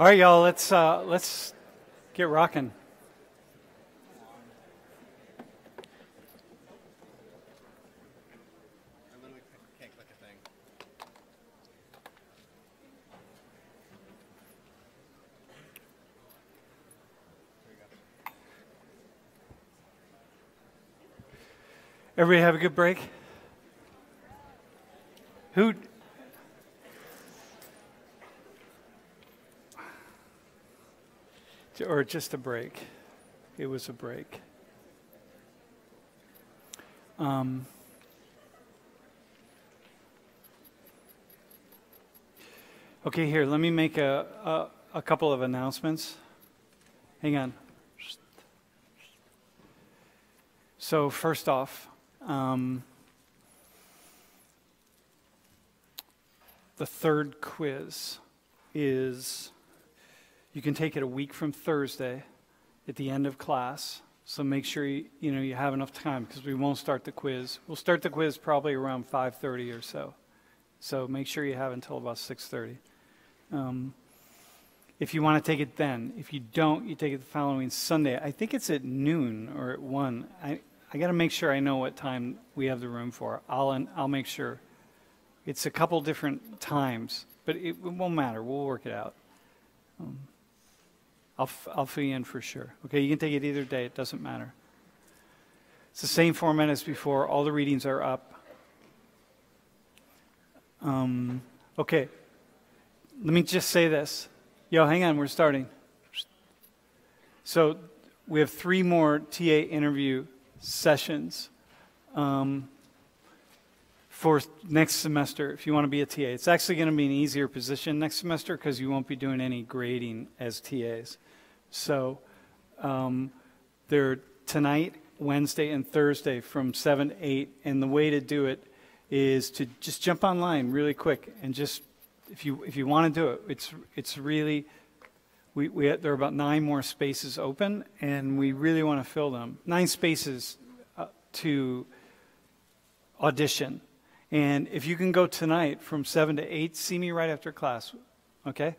All right, y'all, let's get rocking. Everybody have a good break? Who? Or just a break. It was a break. Okay, here, let me make a couple of announcements. Hang on. So first off, the third quiz is, you can take it a week from Thursday at the end of class, so make sure you have enough time, because we won't start the quiz. We'll start the quiz probably around 5:30 or so, so make sure you have until about 6:30. If you want to take it then. If you don't, you take it the following Sunday. I think it's at noon or at 1. I got to make sure I know what time we have the room for. I'll make sure. It's a couple different times, but it won't matter. We'll work it out. I'll fill you in for sure. Okay, you can take it either day. It doesn't matter. It's the same format as before. All the readings are up. Okay, let me just say this. Yo, hang on. We're starting. So we have 3 more TA interview sessions for next semester if you want to be a TA. It's actually going to be an easier position next semester because you won't be doing any grading as TAs. So they're tonight, Wednesday, and Thursday from 7 to 8, and the way to do it is to just jump online really quick and just, if you want to do it, it's really, there are about 9 more spaces open, and we really want to fill them. 9 spaces to audition. And if you can go tonight from 7 to 8, see me right after class, okay?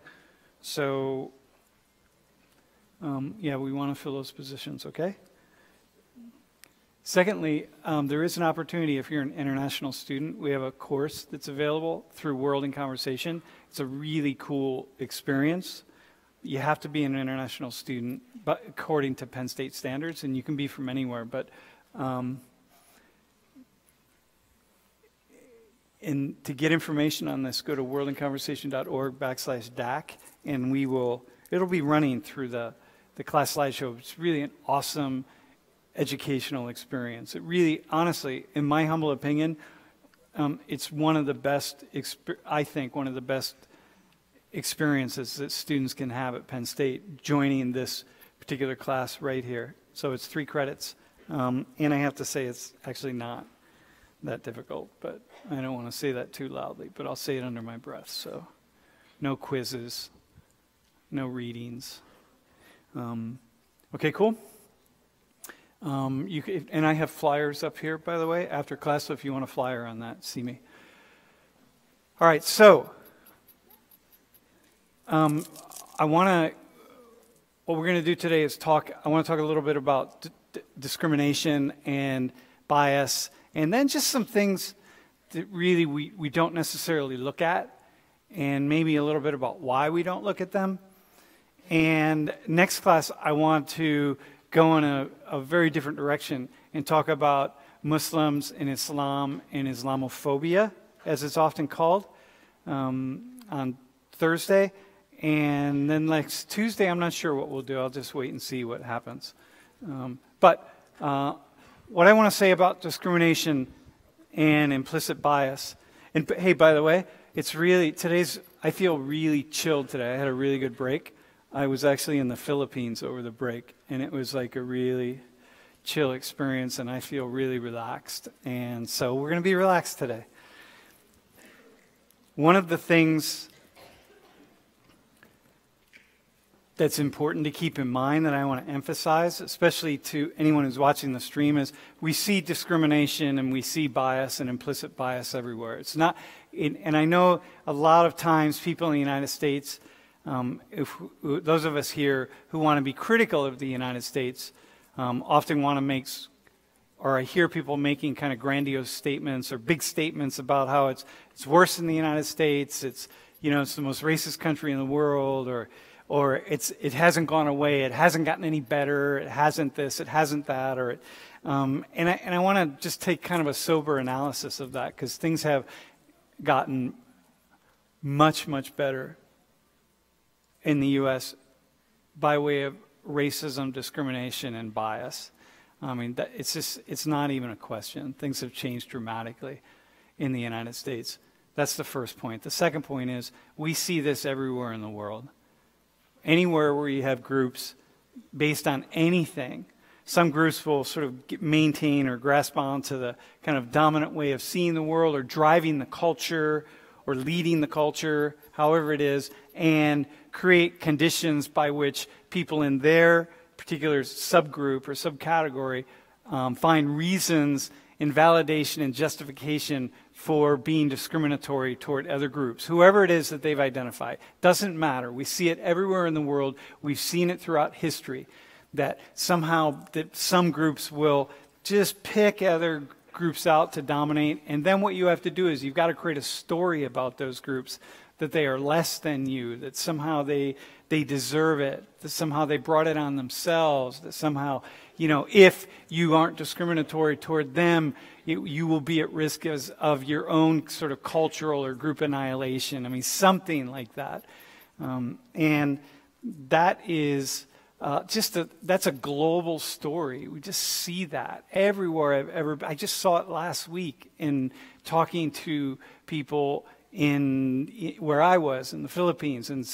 So, yeah, we want to fill those positions, okay? Secondly, there is an opportunity if you're an international student. We have a course that's available through World in Conversation. It's a really cool experience. You have to be an international student, but according to Penn State standards, and you can be from anywhere. But and to get information on this, go to worldinconversation.org/DAC, and it'll be running through the class slideshow. It's really an awesome educational experience. It really, honestly, in my humble opinion, it's one of the best, experiences that students can have at Penn State joining this particular class right here. So it's 3 credits, and I have to say it's actually not that difficult, but I don't want to say that too loudly, but I'll say it under my breath. So no quizzes, no readings. Okay, cool. And I have flyers up here, by the way, after class, so if you want a flyer on that, see me. All right, so what we're going to do today is I want to talk a little bit about discrimination and bias, and then just some things that really we don't necessarily look at, and maybe a little bit about why we don't look at them. And next class, I want to go in a very different direction and talk about Muslims and Islam and Islamophobia, as it's often called, on Thursday. And then next Tuesday, I'm not sure what we'll do. I'll just wait and see what happens. What I want to say about discrimination and implicit bias, and hey, by the way, it's really, I feel really chilled today. I had a really good break. I was actually in the Philippines over the break, and it was like a really chill experience, and I feel really relaxed. And so we're going to be relaxed today. One of the things that's important to keep in mind that I want to emphasize, especially to anyone who's watching the stream, is we see discrimination and we see bias and implicit bias everywhere. It's not, and I know a lot of times people in the United States If those of us here who want to be critical of the United States often want to make, or I hear people making kind of grandiose statements or big statements about how it's worse in the United States, it's, you know, it's the most racist country in the world, or it hasn't gone away, it hasn't gotten any better, it hasn't this, it hasn't that, or it, and I want to just take kind of a sober analysis of that, because things have gotten much, much better in the U.S. by way of racism, discrimination, and bias. I mean, it's just, it's not even a question. Things have changed dramatically in the United States. That's the first point. The second point is we see this everywhere in the world. Anywhere where you have groups based on anything, some groups will sort of maintain or grasp onto the kind of dominant way of seeing the world or driving the culture or leading the culture, however it is, and create conditions by which people in their particular subgroup or subcategory find reasons in validation and justification for being discriminatory toward other groups, whoever it is that they've identified. Doesn't matter. We see it everywhere in the world. We've seen it throughout history, that somehow that some groups will just pick other groups out to dominate, and then what you have to do is you've got to create a story about those groups, that they are less than you, that somehow they deserve it, that somehow they brought it on themselves, that somehow, you know, if you aren't discriminatory toward them, you will be at risk of your own sort of cultural or group annihilation. I mean, something like that. And that is that's a global story. We just see that everywhere I've ever been. I just saw it last week in talking to people in where I was in the Philippines, and,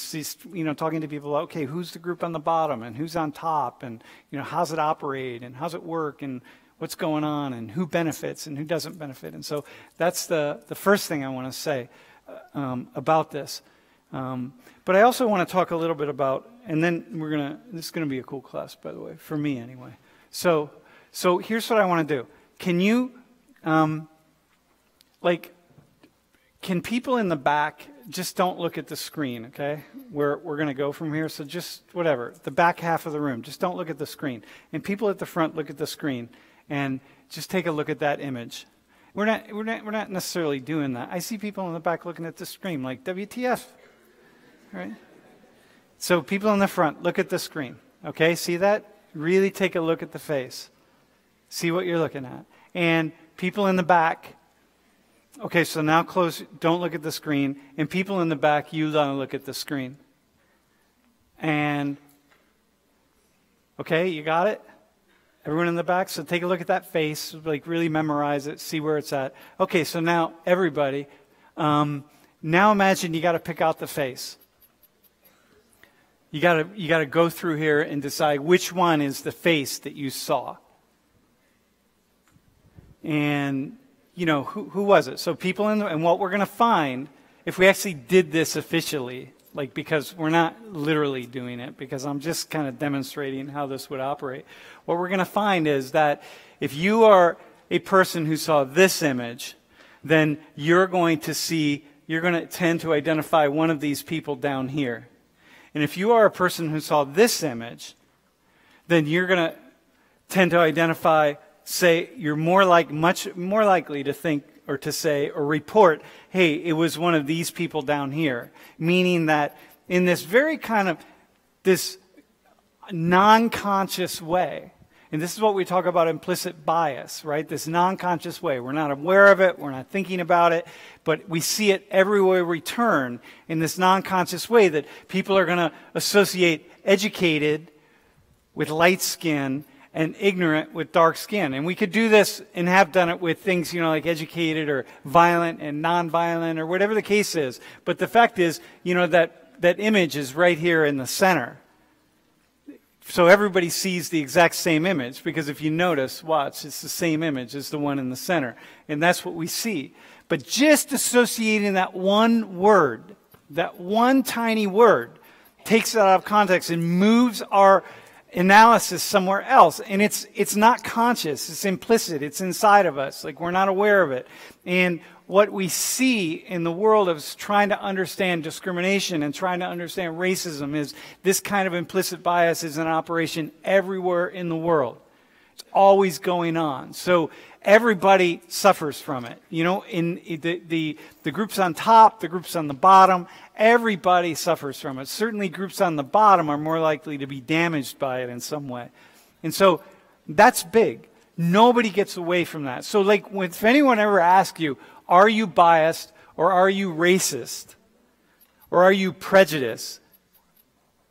you know, talking to people about, okay, who's the group on the bottom and who's on top, and, you know, how's it operate and how's it work and what's going on and who benefits and who doesn't benefit. And so that's the first thing I want to say about this. But I also want to talk a little bit about, and then we're going to, this is going to be a cool class, by the way, for me anyway. So here's what I want to do. Can you, can people in the back just don't look at the screen, okay? We're going to go from here, so just whatever. The back half of the room, just don't look at the screen. And people at the front, look at the screen and just take a look at that image. We're not necessarily doing that. I see people in the back looking at the screen like, WTF, right? So people in the front, look at the screen, okay? See that? Really take a look at the face. See what you're looking at. And people in the back, okay, so now close, don't look at the screen. And people in the back, you don't look at the screen. And, okay, you got it? Everyone in the back? So take a look at that face, like really memorize it, see where it's at. Okay, so now everybody, now imagine you got to pick out the face. You got to go through here and decide which one is the face that you saw. And, you know, who was it? So people in the, and what we're going to find, if we actually did this officially, like, because we're not literally doing it, because I'm just kind of demonstrating how this would operate. What we're going to find is that if you are a person who saw this image, then you're going to tend to identify one of these people down here. And if you are a person who saw this image, then you're going to tend to identify, say, you're much more likely to think or to say or report, hey, it was one of these people down here, meaning that in this very kind of this non-conscious way, and this is what we talk about implicit bias, right? This non-conscious way. We're not aware of it. We're not thinking about it. But we see it everywhere we turn in this non-conscious way that people are going to associate educated with light skin and ignorant with dark skin. And we could do this and have done it with things, you know, like educated or violent and non-violent or whatever the case is. But the fact is, you know, that image is right here in the center. So everybody sees the exact same image, because if you notice, watch, it's the same image as the one in the center. And that's what we see. But just associating that one word, that one tiny word, takes it out of context and moves our analysis somewhere else, and it's not conscious, it's implicit, it's inside of us, like we're not aware of it. And what we see in the world of trying to understand discrimination and trying to understand racism is this kind of implicit bias is an operation everywhere in the world. It's always going on. So everybody suffers from it. You know, in the groups on top, the groups on the bottom, everybody suffers from it. Certainly groups on the bottom are more likely to be damaged by it in some way. And so that's big. Nobody gets away from that. So like if anyone ever asks you, are you biased or are you racist or are you prejudiced?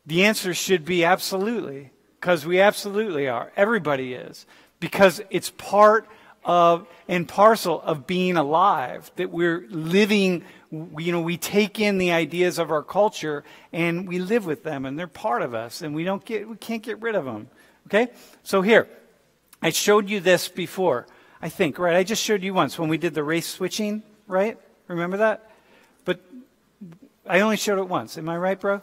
The answer should be absolutely, because we absolutely are. Everybody is, because it's part of and parcel of being alive, that we're living, you know, we take in the ideas of our culture and we live with them and they're part of us and we can't get rid of them. Okay? So here, I showed you this before, I think, right? I just showed you once when we did the race switching, right? Remember that? But I only showed it once. Am I right, bro?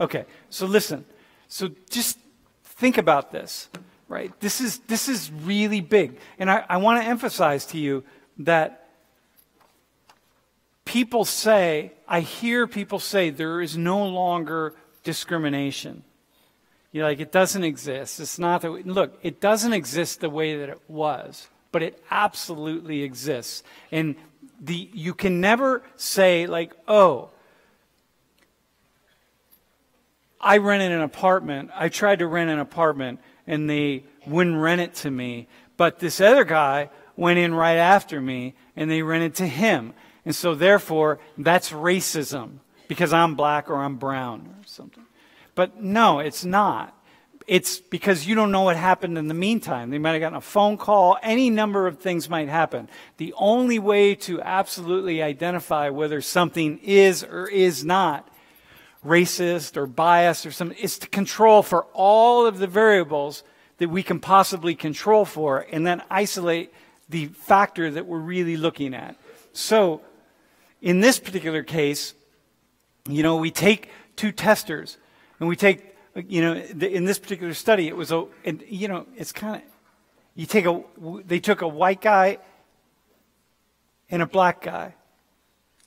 Okay. So listen. So just think about this, right? This is really big. And I want to emphasize to you that people say, I hear people say there is no longer discrimination. You're like, it doesn't exist. It's not that. Look, it doesn't exist the way that it was, but it absolutely exists. And you can never say like, oh, I rented an apartment. I tried to rent an apartment and they wouldn't rent it to me. But this other guy went in right after me and they rented to him. And so therefore, that's racism because I'm black or I'm brown or something. But no, it's not. It's because you don't know what happened in the meantime. They might have gotten a phone call. Any number of things might happen. The only way to absolutely identify whether something is or is not racist or biased or something is to control for all of the variables that we can possibly control for and then isolate the factor that we're really looking at. So in this particular case, you know, we take two testers. And we take, you know, in this particular study, it was, you know, it's kind of, you take a, they took a white guy and a black guy.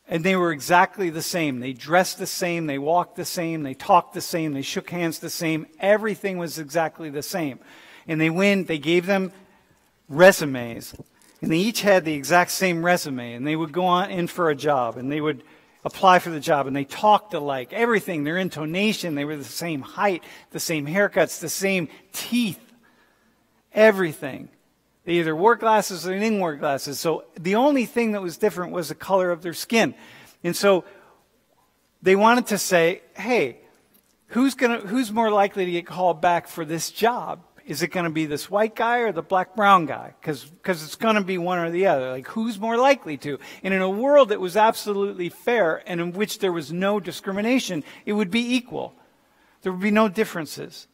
And they were exactly the same. They dressed the same. They walked the same. They talked the same. They shook hands the same. Everything was exactly the same. And they gave them resumes. And they each had the exact same resume. And they would go on in for a job. And they would apply for the job, and they talked alike. Everything, their intonation, they were the same height, the same haircuts, the same teeth, everything. They either wore glasses or they didn't wear glasses. So the only thing that was different was the color of their skin. And so they wanted to say, hey, who's more likely to get called back for this job? Is it going to be this white guy or the black-brown guy? Because it's going to be one or the other. Like, who's more likely to? And in a world that was absolutely fair and in which there was no discrimination, it would be equal. There would be no differences.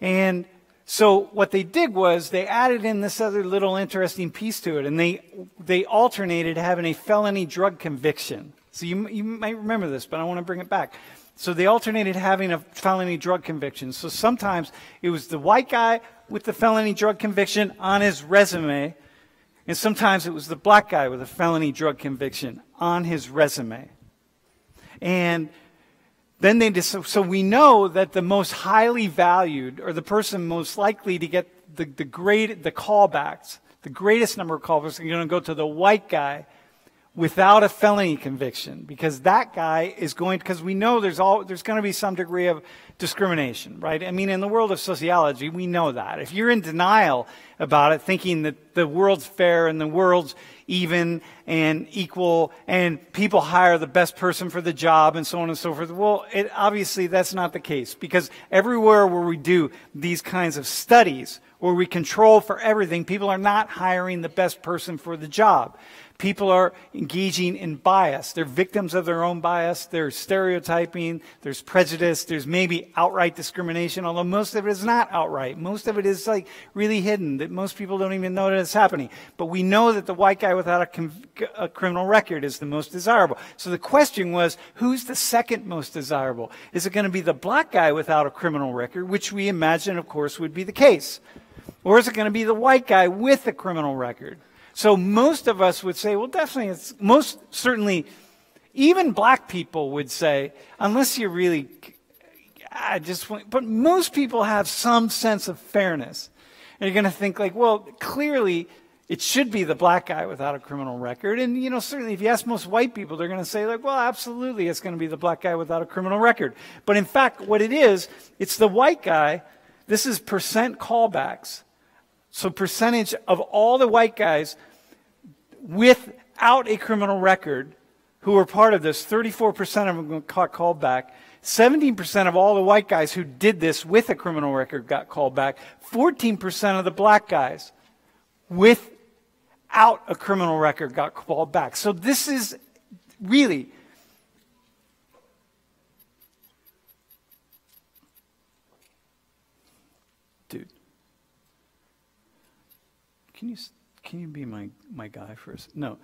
And so what they did was they added in this other little interesting piece to it, and they alternated having a felony drug conviction. So you might remember this, but I want to bring it back. So they alternated having a felony drug conviction. So sometimes it was the white guy with the felony drug conviction on his resume, and sometimes it was the black guy with a felony drug conviction on his resume. And then they just, so we know that the most highly valued, or the person most likely to get the callbacks, the greatest number of callbacks, are going to go to the white guy without a felony conviction, because that guy is going, because we know there's going to be some degree of discrimination, right? I mean, in the world of sociology, we know that. If you're in denial about it, thinking that the world's fair and the world's even and equal and people hire the best person for the job and so on and so forth, well, obviously that's not the case, because everywhere where we do these kinds of studies where we control for everything, people are not hiring the best person for the job. People are engaging in bias. They're victims of their own bias. There's stereotyping. There's prejudice. There's maybe outright discrimination, although most of it is not outright. Most of it is like really hidden, that most people don't even know that it's happening. But we know that the white guy without a criminal record is the most desirable. So the question was, who's the second most desirable? Is it going to be the black guy without a criminal record, which we imagine, of course, would be the case? Or is it going to be the white guy with a criminal record? So most of us would say, well, definitely, it's most certainly, even black people would say, unless you really, I just want, but most people have some sense of fairness. And you're going to think like, well, clearly it should be the black guy without a criminal record. And, you know, certainly if you ask most white people, they're going to say like, well, absolutely, it's going to be the black guy without a criminal record. But in fact, what it is, it's the white guy. This is percent callbacks. So percentage of all the white guys without a criminal record who were part of this, 34% of them got called back. 17% of all the white guys who did this with a criminal record got called back. 14% of the black guys without a criminal record got called back. So this is really dude. Can you be my guy first? No.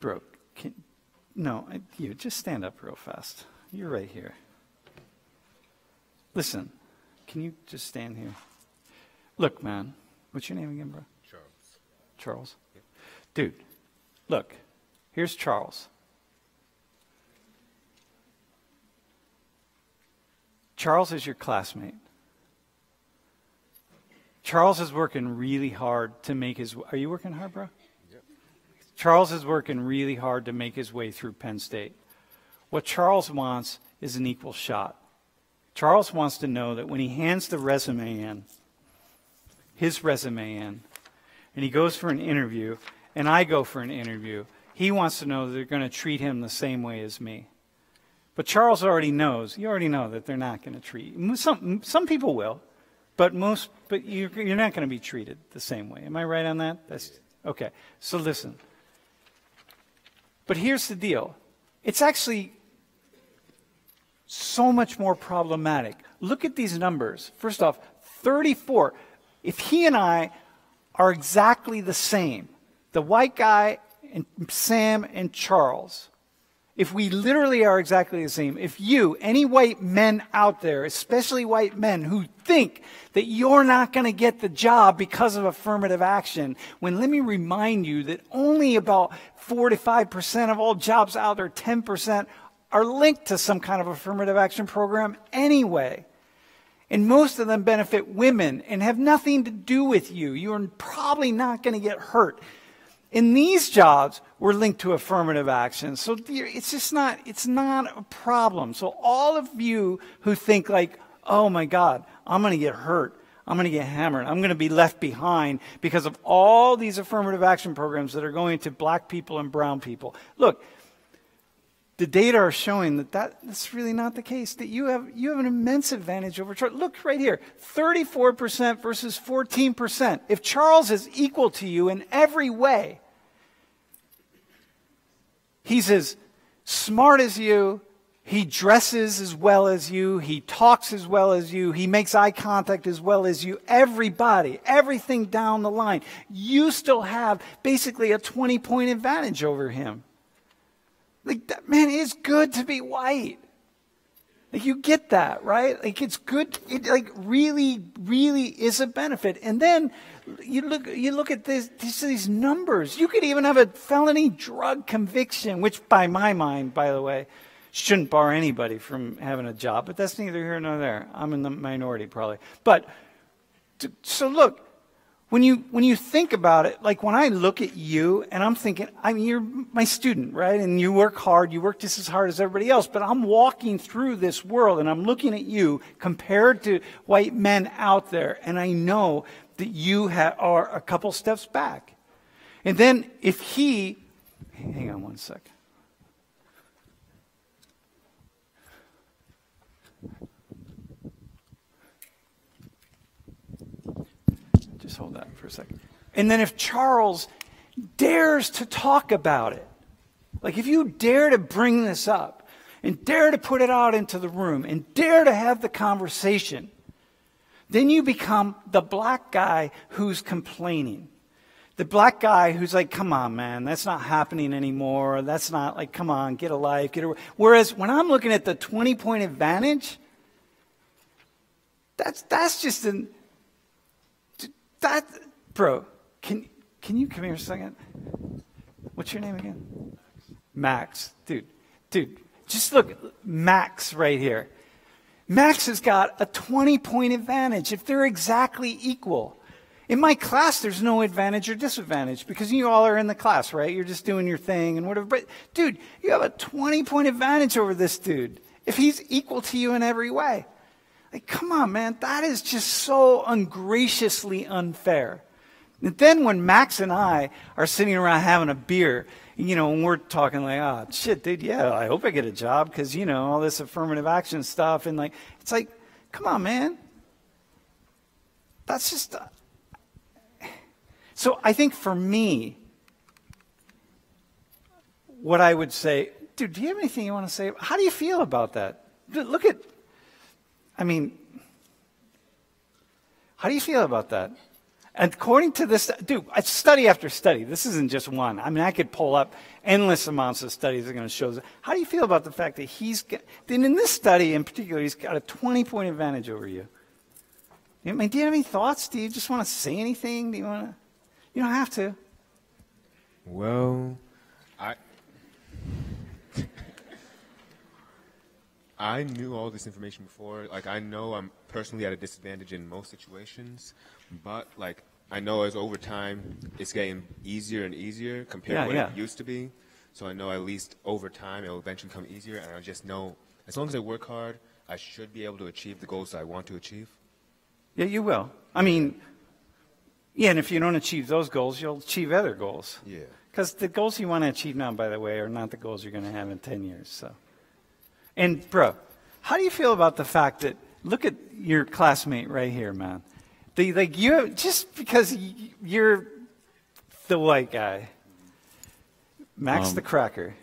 Bro, you just stand up real fast. You're right here. Listen, can you just stand here? Look, man, what's your name again, bro? Charles. Charles? Yeah. Dude, look, here's Charles. Charles is your classmate. Charles is working really hard to make his... Are you working hard, bro? Charles is working really hard to make his way through Penn State. What Charles wants is an equal shot. Charles wants to know that when he hands the resume in, his resume in, and he goes for an interview, and I go for an interview, he wants to know that they're going to treat him the same way as me. But Charles already knows, you already know that they're not going to treat you. Some people will, but most, but you're not going to be treated the same way. Am I right on that? That's, okay, so listen. But here's the deal. It's actually so much more problematic. Look at these numbers. First off, 34. If he and I are exactly the same, the white guy and Sam and Charles, if we literally are exactly the same, if you, any white men out there, especially white men who think that you're not going to get the job because of affirmative action, when let me remind you that only about 4 to 5% of all jobs out there, 10%, are linked to some kind of affirmative action program anyway. And most of them benefit women and have nothing to do with you. You're probably not going to get hurt. In these jobs, we're linked to affirmative action. So it's just not, it's not a problem. So all of you who think like, oh my God, I'm going to get hurt. I'm going to get hammered. I'm going to be left behind because of all these affirmative action programs that are going to black people and brown people. Look, the data are showing that that's really not the case, that you have an immense advantage over Charles. Look right here, 34% versus 14%. If Charles is equal to you in every way, he's as smart as you, he dresses as well as you, he talks as well as you, he makes eye contact as well as you, everybody, everything down the line. You still have basically a 20-point advantage over him. Like, that, man, it is good to be white. Like, you get that, right? Like, it's good. It, like, really, really is a benefit. And then you look at these numbers. You could even have a felony drug conviction, which, by my mind, by the way, shouldn't bar anybody from having a job. But that's neither here nor there. I'm in the minority, probably. But, so look. When you think about it, like when I look at you and I'm thinking, I mean, you're my student, right? And you work hard, you work just as hard as everybody else, but I'm walking through this world and I'm looking at you compared to white men out there, and I know that you are a couple steps back. And then if he, hang on one sec. Hold that for a second. And then if Charles dares to talk about it, like if you dare to bring this up and dare to put it out into the room and dare to have the conversation, then you become the black guy who's complaining. The black guy who's like, come on, man, that's not happening anymore. That's not like, come on, get a life, get a... Whereas when I'm looking at the 20-point advantage, that's just an... That Bro, can you come here a second? What's your name again? Max. Dude, just look, Max right here. Max has got a 20-point advantage if they're exactly equal. In my class, there's no advantage or disadvantage because you all are in the class, right? You're just doing your thing and whatever. But, dude, you have a 20-point advantage over this dude if he's equal to you in every way. Like, come on, man. That is just so ungraciously unfair. And then when Max and I are sitting around having a beer, you know, and we're talking like, oh, shit, dude, yeah, I hope I get a job because, you know, all this affirmative action stuff. And, like, it's like, come on, man. That's just... So I think for me, what I would say, dude, do you have anything you want to say? How do you feel about that? Look at, I mean, how do you feel about that? And according to this, dude, study after study, this isn't just one. I mean, I could pull up endless amounts of studies that are going to show this. How do you feel about the fact that he's, then in this study in particular, he's got a 20-point advantage over you? I mean, do you have any thoughts? Do you just want to say anything? Do you want to? You don't have to. Well, I knew all this information before. Like, I know I'm personally at a disadvantage in most situations, but, like, I know as over time, it's getting easier and easier compared to what it used to be. So I know at least over time, it'll eventually become easier, and I just know as long as I work hard, I should be able to achieve the goals that I want to achieve. Yeah, you will. I mean... Yeah, and if you don't achieve those goals, you'll achieve other goals. Yeah. Because the goals you want to achieve now, by the way, are not the goals you're going to have in 10 years. So, and, bro, how do you feel about the fact that, look at your classmate right here, man. They, like, you, just because you're the white guy, Max the cracker.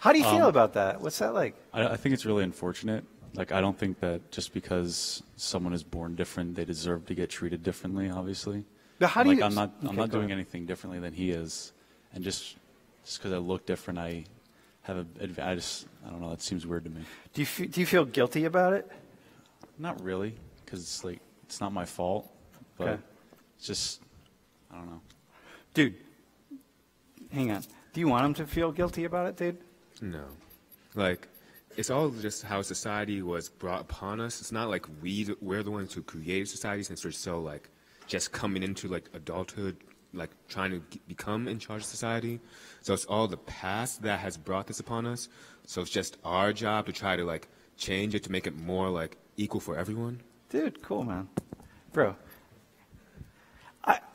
How do you feel about that? What's that like? I think it's really unfortunate. Like, I don't think that just because someone is born different, they deserve to get treated differently, obviously. But how do you... I'm not doing anything differently than he is. And just because I look different, I have a... I don't know, it seems weird to me. Do you feel guilty about it? Not really, because it's like, it's not my fault. But it's just, I don't know. Dude, hang on. Do you want him to feel guilty about it, dude? No. Like... It's all just how society was brought upon us. It's not like we're the ones who created society, since we're so, like, just coming into, like, adulthood, like, trying to become in charge of society. So it's all the past that has brought this upon us. So it's just our job to try to, like, change it to make it more, like, equal for everyone. Dude, cool, man. Bro,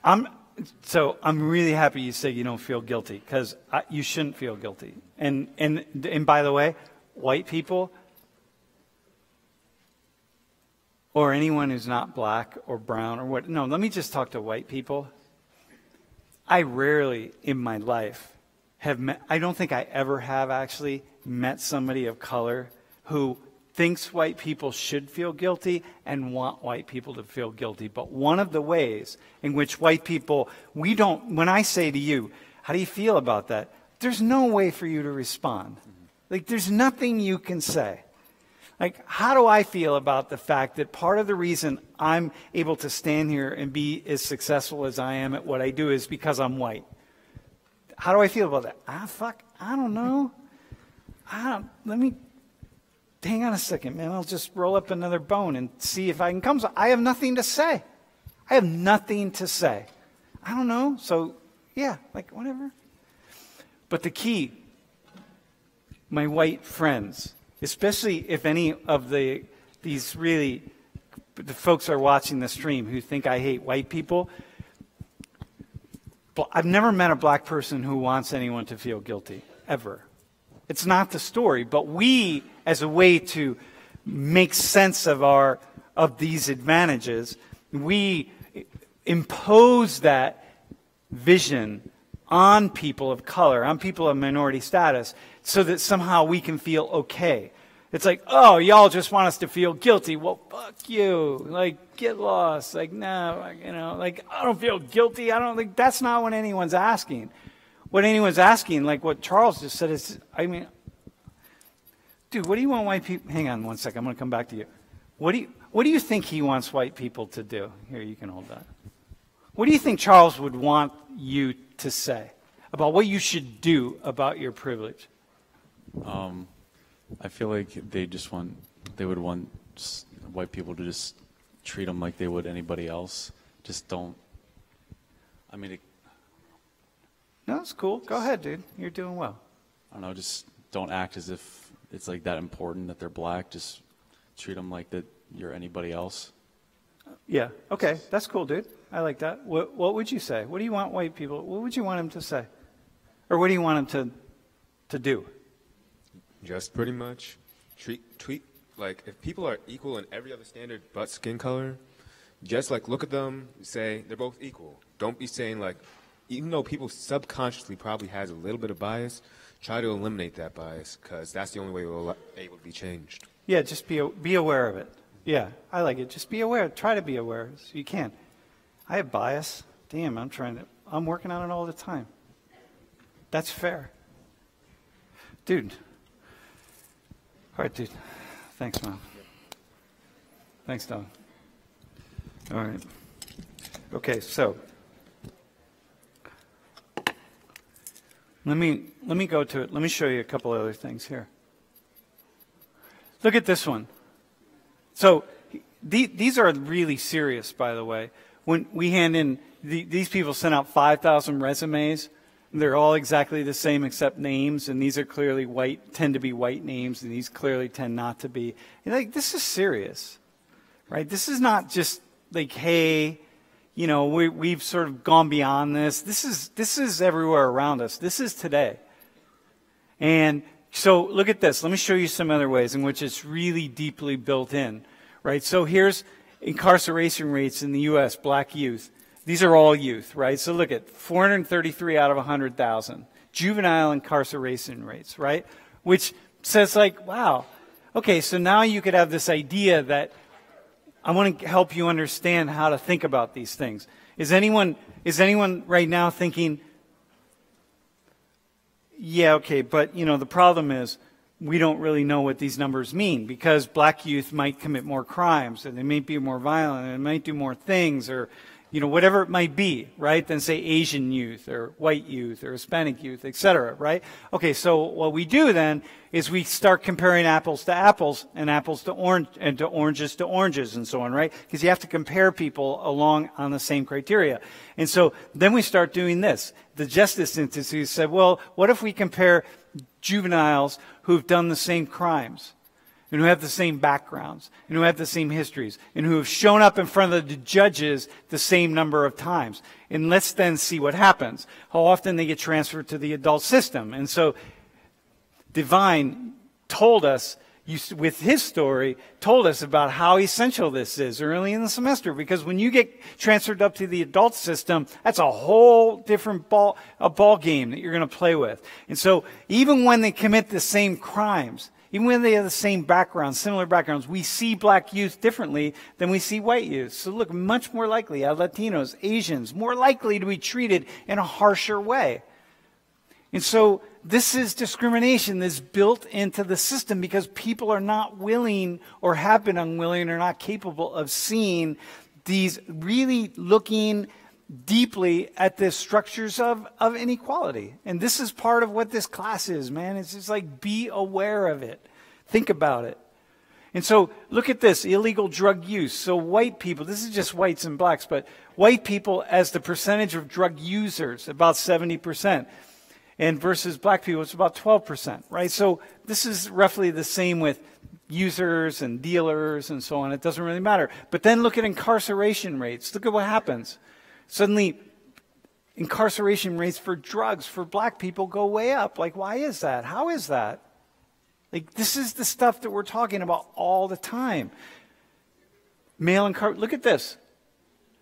I'm really happy you say you don't feel guilty, because you shouldn't feel guilty. And by the way, white people or anyone who's not black or brown or what. No, let me just talk to white people. I rarely in my life have met, I don't think I ever have actually met somebody of color who thinks white people should feel guilty and want white people to feel guilty. But one of the ways in which white people, we don't, when I say to you, how do you feel about that? There's no way for you to respond. Like, there's nothing you can say. Like, how do I feel about the fact that part of the reason I'm able to stand here and be as successful as I am at what I do is because I'm white? How do I feel about that? I don't know. Let me, hang on a second, man. I'll just roll up another bone and see if I can come. I have nothing to say. I have nothing to say. I don't know. So, yeah, like, whatever. But the key... My white friends, especially if any of these really, the folks are watching the stream who think I hate white people, but I've never met a black person who wants anyone to feel guilty, ever. It's not the story, but we, as a way to make sense of these advantages, we impose that vision on people of color, on people of minority status, so that somehow we can feel okay. It's like, oh, y'all just want us to feel guilty. Well, fuck you. Like, get lost. Like, no, you know, like, I don't feel guilty. I don't, like, that's not what anyone's asking. What anyone's asking, like what Charles just said is, I mean, dude, what do you want white people, hang on one second, I'm going to come back to you. What do you, What do you think he wants white people to do? Here, you can hold that. What do you think Charles would want you to say about what you should do about your privilege? I feel like they would want white people to just treat them like they would anybody else. Just don't. I mean, no, it's cool. Go ahead, dude. You're doing well. I don't know. Just don't act as if it's like that important that they're black. Just treat them like that you're anybody else. Yeah. Okay. That's cool, dude. I like that. What would you say? What do you want white people? What would you want them to say? Or what do you want them to do? Just pretty much treat like if people are equal in every other standard but skin color, just like look at them, say they're both equal. Don't be saying like, even though people subconsciously probably has a little bit of bias, try to eliminate that bias because that's the only way we're able to be changed. Yeah, just be aware of it. Yeah, I like it. Just be aware. Try to be aware so you can. I have bias. Damn, I'm working on it all the time. That's fair. Dude. All right, dude. Thanks, Mom. Thanks, Don. All right. Okay, so let me go to it. Let me show you a couple other things here. Look at this one. So these are really serious, by the way. When we hand in, these people sent out 5,000 resumes. They're all exactly the same except names, and these are clearly white, tend to be white names, and these clearly tend not to be. And like, this is serious, right? This is not just like, hey, you know, we've sort of gone beyond this. This is everywhere around us. This is today. And so look at this. Let me show you some other ways in which it's really deeply built in, right? So here's incarceration rates in the U.S., black youth. These are all youth, right? So look at 433 out of 100,000. Juvenile incarceration rates, right? Which says like, wow, okay, so now you could have this idea that I want to help you understand how to think about these things. Is anyone right now thinking, yeah, okay, but, you know, the problem is we don't really know what these numbers mean because black youth might commit more crimes and they may be more violent and they might do more things or, you know, whatever it might be, right, than, say, Asian youth or white youth or Hispanic youth, et cetera, right? Okay, so what we do then is we start comparing apples to apples and apples to orange and to oranges and so on, right? Because you have to compare people along on the same criteria. And so then we start doing this. The Justice Institute said, well, what if we compare juveniles who've done the same crimes and who have the same backgrounds and who have the same histories and who have shown up in front of the judges the same number of times? And let's then see what happens, how often they get transferred to the adult system. And so Divine told us, with his story, told us about how essential this is early in the semester, because when you get transferred up to the adult system, that's a whole different ball game that you're going to play with. And so even when they commit the same crimes, even when they have the same backgrounds, similar backgrounds, we see black youth differently than we see white youth. So look, much more likely are Latinos, Asians, more likely to be treated in a harsher way. And so this is discrimination that's built into the system because people are not willing or have been unwilling or not capable of seeing these, really looking deeply at the structures of inequality. And this is part of what this class is, man. It's just like, be aware of it. Think about it. And so look at this, illegal drug use. So white people, this is just whites and blacks, but white people as the percentage of drug users, about 70%. And versus black people, it's about 12%, right? So this is roughly the same with users and dealers and so on. It doesn't really matter. But then look at incarceration rates. Look at what happens. Suddenly, incarceration rates for drugs for black people go way up. Like, why is that? How is that? Like, this is the stuff that we're talking about all the time. Look at this.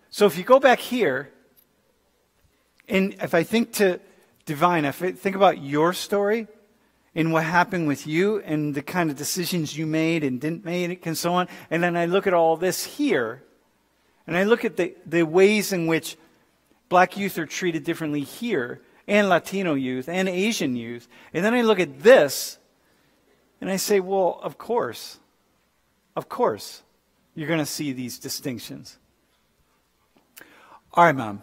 So if you go back here, and if I think to Divine, if I think about your story and what happened with you and the kind of decisions you made and didn't make and so on, and then I look at all this here, and I look at the ways in which black youth are treated differently here, and Latino youth, and Asian youth, and then I look at this, and I say, well, of course. Of course. you're going to see these distinctions. All right, Mom.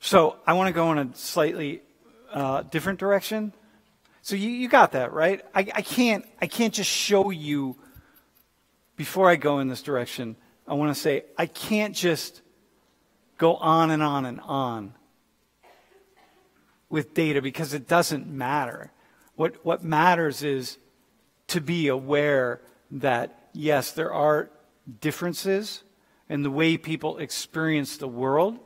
So I want to go in a slightly different direction. So you got that, right? I can't just show you, before I go in this direction, I want to say I can't just go on and on and on with data, because it doesn't matter. What matters is to be aware that, yes, there are differences in the way people experience the world.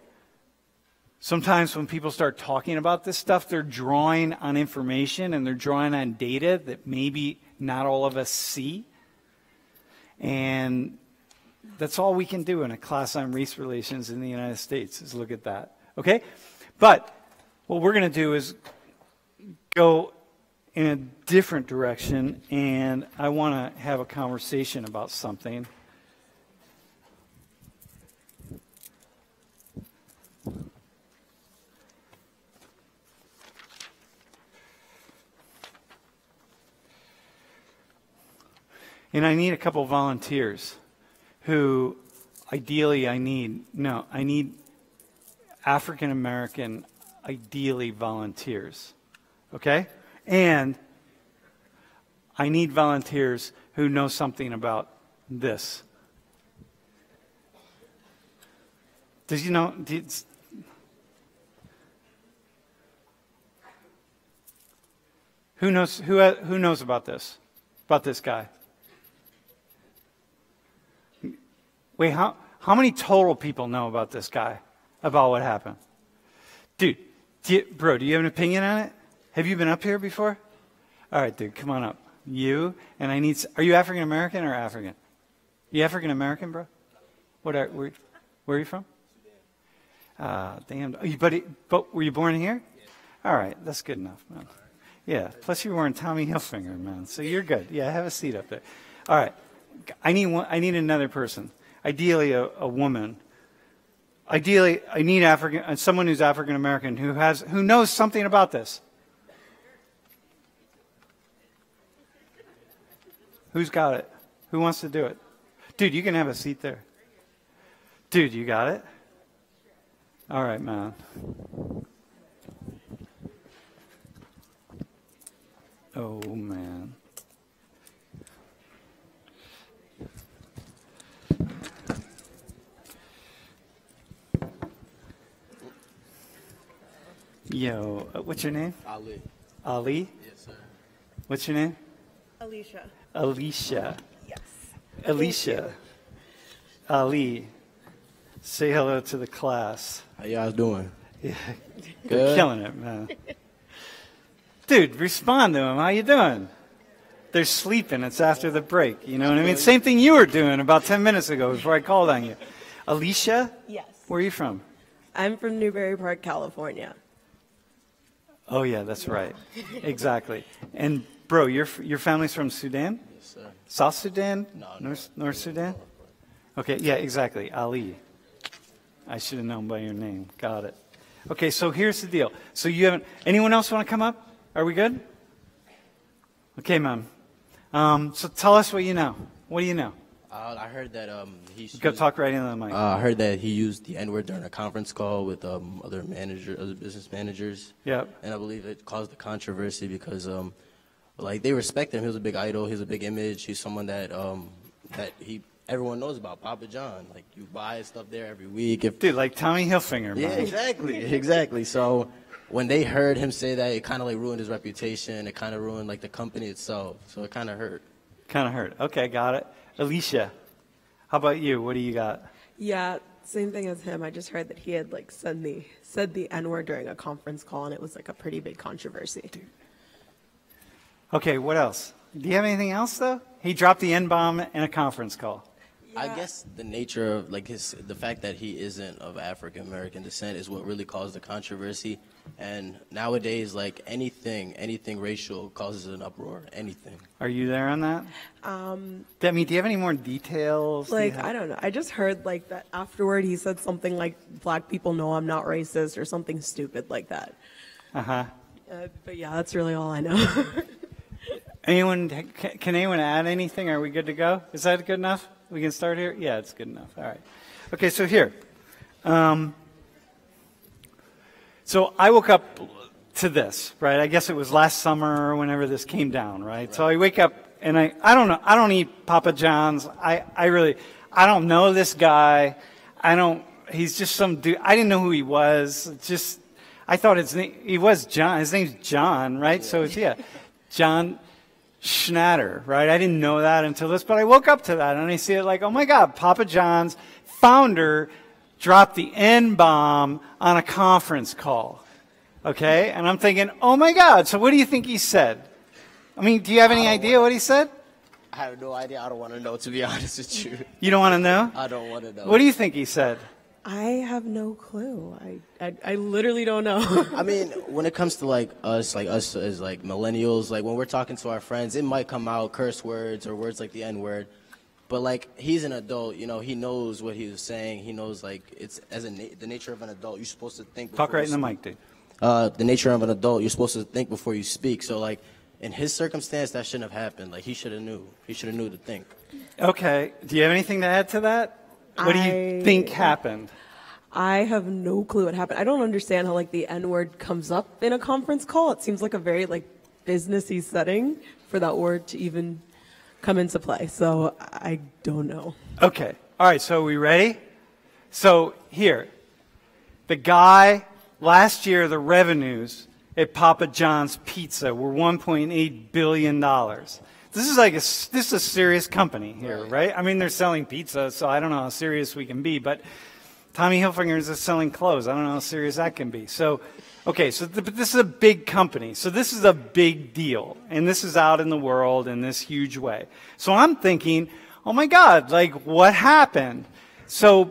Sometimes when people start talking about this stuff, they're drawing on information and they're drawing on data that maybe not all of us see. And that's all we can do in a class on race relations in the United States is look at that, okay? But what we're going to do is go in a different direction, and I want to have a conversation about something. And I need a couple volunteers who, ideally, I need African-American, ideally, volunteers, okay? And I need volunteers who know something about this. Does you know? Who knows? Who knows about this? About this guy? Wait, how many total people know about this guy, about what happened? Dude, bro, do you have an opinion on it? Have you been up here before? All right, dude, come on up. You, and I need, are you African-American or African? You African-American, bro? Where are you from? Damn, but were you born here? Yeah. All right, that's good enough, man. Yeah, plus you were in Tommy Hilfiger, man, so you're good. Yeah, have a seat up there. All right, I need another person. Ideally, a woman. Ideally, I need someone who's African American who knows something about this. Who's got it? Who wants to do it? Dude, you can have a seat there. Dude, you got it? All right, man. Oh, man. Yo, what's your name? Ali. Ali? Yes, sir. What's your name? Alicia. Alicia. Yes. Alicia. Ali, say hello to the class. How y'all doing? Yeah. Good. You're killing it, man. Dude, respond to him. How you doing? They're sleeping. It's after the break. You know what I mean? Same thing you were doing about 10 minutes ago before I called on you. Alicia? Yes. Where are you from? I'm from Newberry Park, California. Oh, yeah, that's right. Exactly. And, bro, your family's from Sudan? Yes, sir. South Sudan? No, North Sudan? Okay, yeah, exactly. Ali. I should have known by your name. Got it. Okay, so here's the deal. So you haven't – anyone else want to come up? Are we good? Okay, Mom. So tell us what you know. What do you know? I heard that he – Go talk right into the mic. I heard that he used the N-word during a conference call with other business managers. Yep. And I believe it caused the controversy because, like, they respect him. He was a big idol. He's a big image. He's someone that everyone knows about. Papa John. Like, you buy stuff there every week. Dude, like Tommy Hilfiger. Yeah, exactly, exactly. So when they heard him say that, it kind of like ruined his reputation. It kind of ruined like the company itself. So it kind of hurt. Kind of hurt. Okay, got it. Alicia, how about you? What do you got? Yeah, same thing as him. I just heard that he had like said the N-word during a conference call, and it was like a pretty big controversy. Dude. Okay, what else? Do you have anything else though? He dropped the N-bomb in a conference call. Yeah. I guess the nature of like the fact that he isn't of African American descent is what really caused the controversy. And nowadays, like anything racial causes an uproar. Anything. Are you there on that? I mean, do you have any more details? Like, I don't know. I just heard like that afterward he said something like, "Black people know I'm not racist," or something stupid like that. Uh-huh. But yeah, that's really all I know. Can anyone add anything? Are we good to go? Is that good enough? We can start here? Yeah, it's good enough. All right. Okay, so here. So I woke up to this, right? I guess it was last summer or whenever this came down, right? So I wake up and I don't know. I don't eat Papa John's. I don't know this guy. He's just some dude. I didn't know who he was. I thought his name, he was John. His name's John, right? Yeah. So it's, yeah, John Schnatter, right? I didn't know that until this, but I woke up to that and I see it like, oh my God, Papa John's founder dropped the N-bomb on a conference call, okay? And I'm thinking, oh my God, so what do you think he said? I mean, do you have any idea what he said? I have no idea. I don't want to know, to be honest with you. You don't want to know? I don't want to know. What do you think he said? I have no clue. I literally don't know. I mean, when it comes to like us as like millennials, like when we're talking to our friends, it might come out curse words or words like the N-word, but like he's an adult, you know, he knows what he was saying. He knows like it's as the nature of an adult. You're supposed to think. Talk right in the mic, dude. The nature of an adult. You're supposed to think before you speak. So like in his circumstance, that shouldn't have happened. Like he should have knew. He should have knew to think. Okay. Do you have anything to add to that? What do you think happened? I have no clue what happened. I don't understand how like the N-word comes up in a conference call. It seems like a very like businessy setting for that word to even come into play. So I don't know. Okay. All right. So are we ready? So here, the guy last year, the revenues at Papa John's Pizza were $1.8 billion. This is like this is a serious company here, right? I mean, they're selling pizza, so I don't know how serious we can be. But Tommy Hilfiger is selling clothes. I don't know how serious that can be. So, okay, so but this is a big company. So this is a big deal, and this is out in the world in this huge way. So I'm thinking, oh my God, like what happened? So,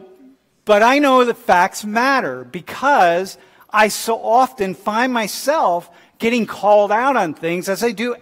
but I know that facts matter because I so often find myself getting called out on things as I do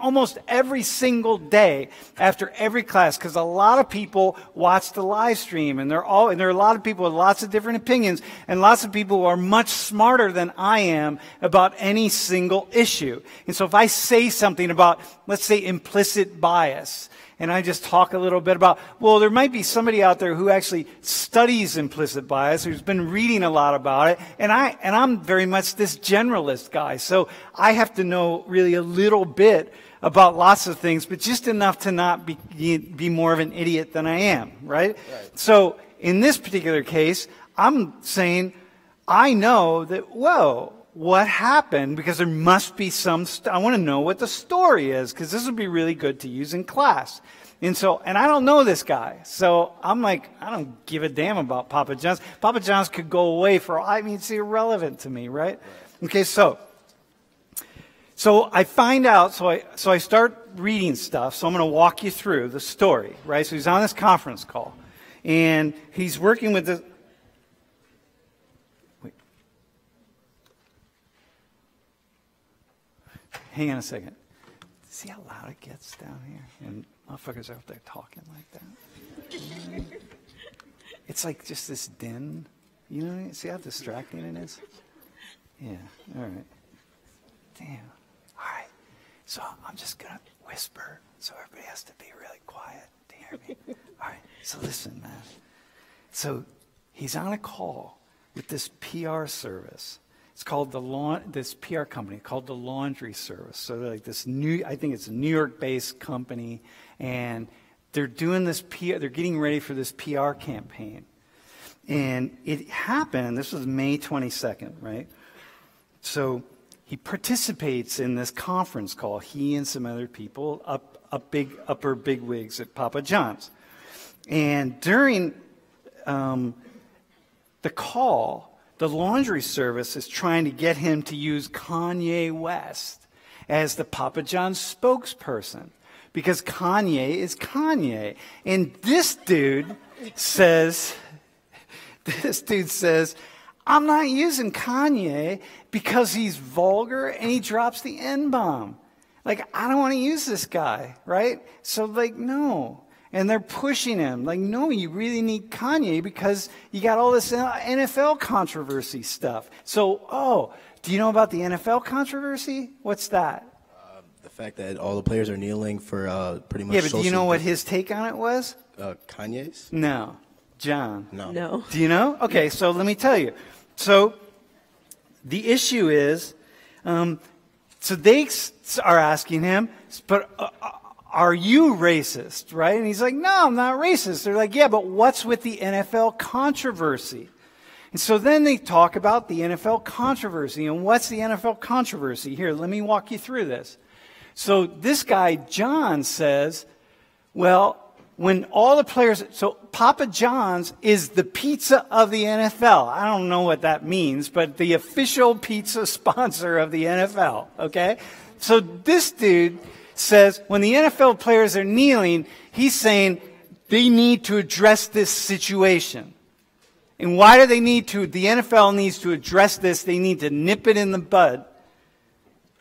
almost every single day after every class, because a lot of people watch the live stream and there are a lot of people with lots of different opinions and lots of people who are much smarter than I am about any single issue. And so if I say something about, let's say, implicit bias, and I just talk a little bit about, well, there might be somebody out there who actually studies implicit bias, who's been reading a lot about it, and I'm very much this generalist guy, so I have to know really a little bit about lots of things, but just enough to not be more of an idiot than I am, right? So in this particular case, I'm saying I know that, whoa, what happened? Because there must be some, I want to know what the story is, because this would be really good to use in class. And so, and I don't know this guy. So I'm like, I don't give a damn about Papa John's. Papa John's could go away for, I mean, it's irrelevant to me, right? Okay, so I find out, so I start reading stuff. So I'm going to walk you through the story, right? So he's on this conference call and he's working with this. Hang on a second. See how loud it gets down here? And motherfuckers are up there talking like that. It's like just this din. You know what I mean? See how distracting it is? Yeah, all right. Damn. All right. So I'm just going to whisper so everybody has to be really quiet to hear me. All right. So listen, man. So he's on a call with this PR service. It's called this PR company called the Laundry Service. So they're like this I think it's a New York-based company, and they're doing this they're getting ready for this PR campaign. And it happened, this was May 22nd, right? So he participates in this conference call, he and some other people, upper bigwigs at Papa John's. And during the call, the Laundry Service is trying to get him to use Kanye West as the Papa John's spokesperson because Kanye is Kanye. And this dude says, I'm not using Kanye because he's vulgar and he drops the N-bomb. Like, I don't want to use this guy, right? So like, no. And they're pushing him. Like, no, you really need Kanye because you got all this NFL controversy stuff. So, oh, do you know about the NFL controversy? What's that? The fact that all the players are kneeling for pretty much. Yeah, but do you know what his take on it was? Kanye's? No. John. No. No. Do you know? Okay, so let me tell you. So the issue is, so they are asking him, but are you racist, right? And he's like, no, I'm not racist. They're like, yeah, but what's with the NFL controversy? And so then they talk about the NFL controversy. And what's the NFL controversy? Here, let me walk you through this. So this guy, John, says, well, when all the players, so Papa John's is the pizza of the NFL. I don't know what that means, but the official pizza sponsor of the NFL, okay? So this dude says when the NFL players are kneeling, he's saying they need to address this situation. And why do they need to? The NFL needs to address this. They need to nip it in the bud,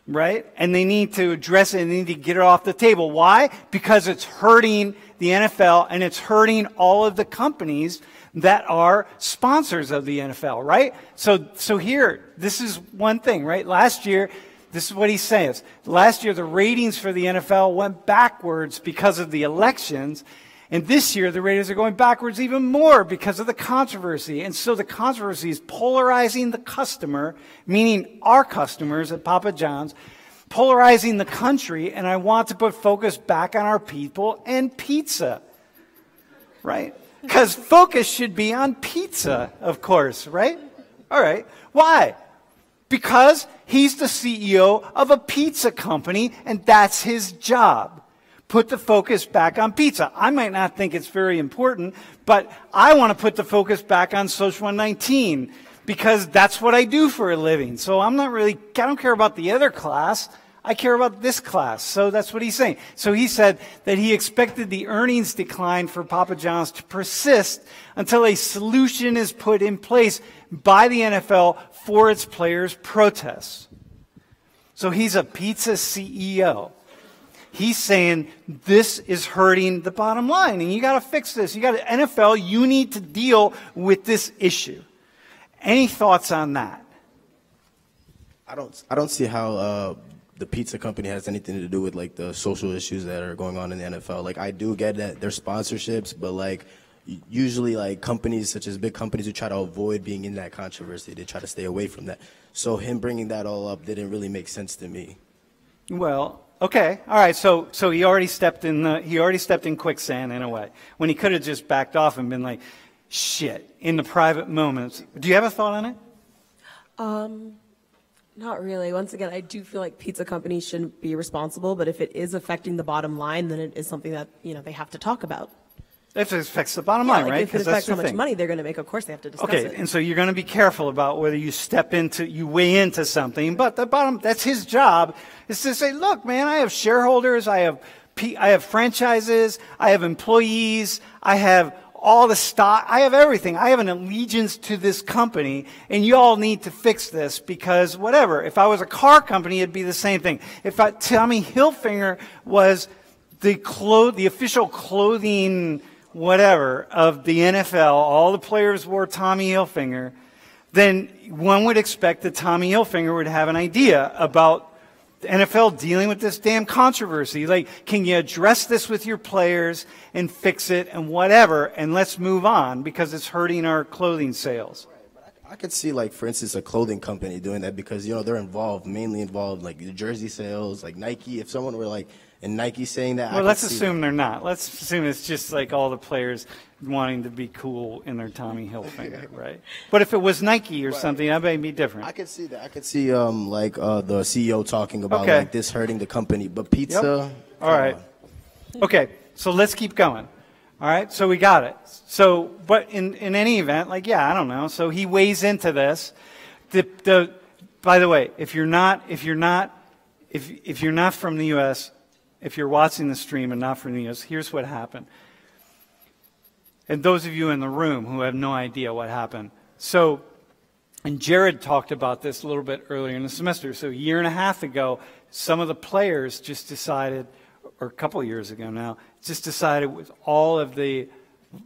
right? And they need to address it and they need to get it off the table. Why? Because it's hurting the NFL and it's hurting all of the companies that are sponsors of the NFL, right? So here, this is one thing, right? Last year, this is what he says. Last year, the ratings for the NFL went backwards because of the elections. And this year, the ratings are going backwards even more because of the controversy. And so the controversy is polarizing the customer, meaning our customers at Papa John's, polarizing the country, and I want to put focus back on our people and pizza, right? Because focus should be on pizza, of course, right? All right. Why? Because he's the CEO of a pizza company, and that's his job. Put the focus back on pizza. I might not think it's very important, but I want to put the focus back on Soc 119 because that's what I do for a living. So I'm not really, I don't care about the other class. I care about this class. So that's what he's saying. So he said that he expected the earnings decline for Papa John's to persist until a solution is put in place by the NFL for its players' protests. So he's a pizza CEO. He's saying this is hurting the bottom line, and you got to fix this. You got to, NFL, you need to deal with this issue. Any thoughts on that? I don't see how the pizza company has anything to do with like the social issues that are going on in the NFL. Like I do get that there's sponsorships, but like usually like companies such as big companies who try to avoid being in that controversy, they try to stay away from that. So him bringing that all up didn't really make sense to me. Well. Okay, all right. So he already stepped in. He already stepped in quicksand in a way when he could have just backed off and been like, "Shit!" in the private moments. Do you have a thought on it? Not really. Once again, I do feel like pizza companies shouldn't be responsible, but if it is affecting the bottom line, then it is something that you know they have to talk about. If it affects the bottom line, right? Because that's how much money they're going to make. Of course, they have to discuss it. Okay, and so you're going to be careful about whether you weigh into something. But the bottom—that's his job, is to say, "Look, man, I have shareholders, I have franchises, I have employees, I have all the stock, I have everything. I have an allegiance to this company, and you all need to fix this because whatever. If I was a car company, it'd be the same thing. If Tommy Hilfiger was the official clothing." Whatever, of the NFL, all the players wore Tommy Hilfiger, then one would expect that Tommy Hilfiger would have an idea about the NFL dealing with this damn controversy. Like, can you address this with your players and fix it and whatever, and let's move on because it's hurting our clothing sales. I could see, like, for instance, a clothing company doing that because, you know, they're mainly involved, like, the jersey sales, like Nike. If someone were, like, and Nike saying that, well, let's assume they're not. Let's assume it's just like all the players wanting to be cool in their Tommy Hilfiger, right? But if it was Nike or something, that may be different. I could see that. I could see like the CEO talking about like this hurting the company, but pizza. Yep. All right. Okay, so let's keep going. All right, so we got it. So, but in any event, like I don't know. So he weighs into this. By the way, if you're not from the U.S. If you're watching the stream and not from the US, here's what happened. And those of you in the room who have no idea what happened. So, and Jared talked about this a little bit earlier in the semester. So a year and a half ago, some of the players just decided, or a couple years ago now, just decided with all of the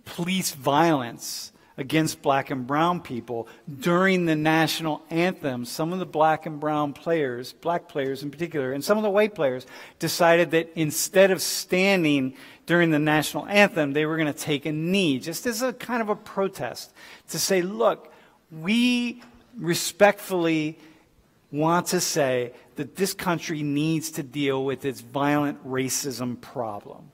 police violence against black and brown people during the national anthem. Some of the black and brown players, black players in particular, and some of the white players decided that instead of standing during the national anthem, they were going to take a knee, just as a kind of a protest to say, look, we respectfully want to say that this country needs to deal with its violent racism problem.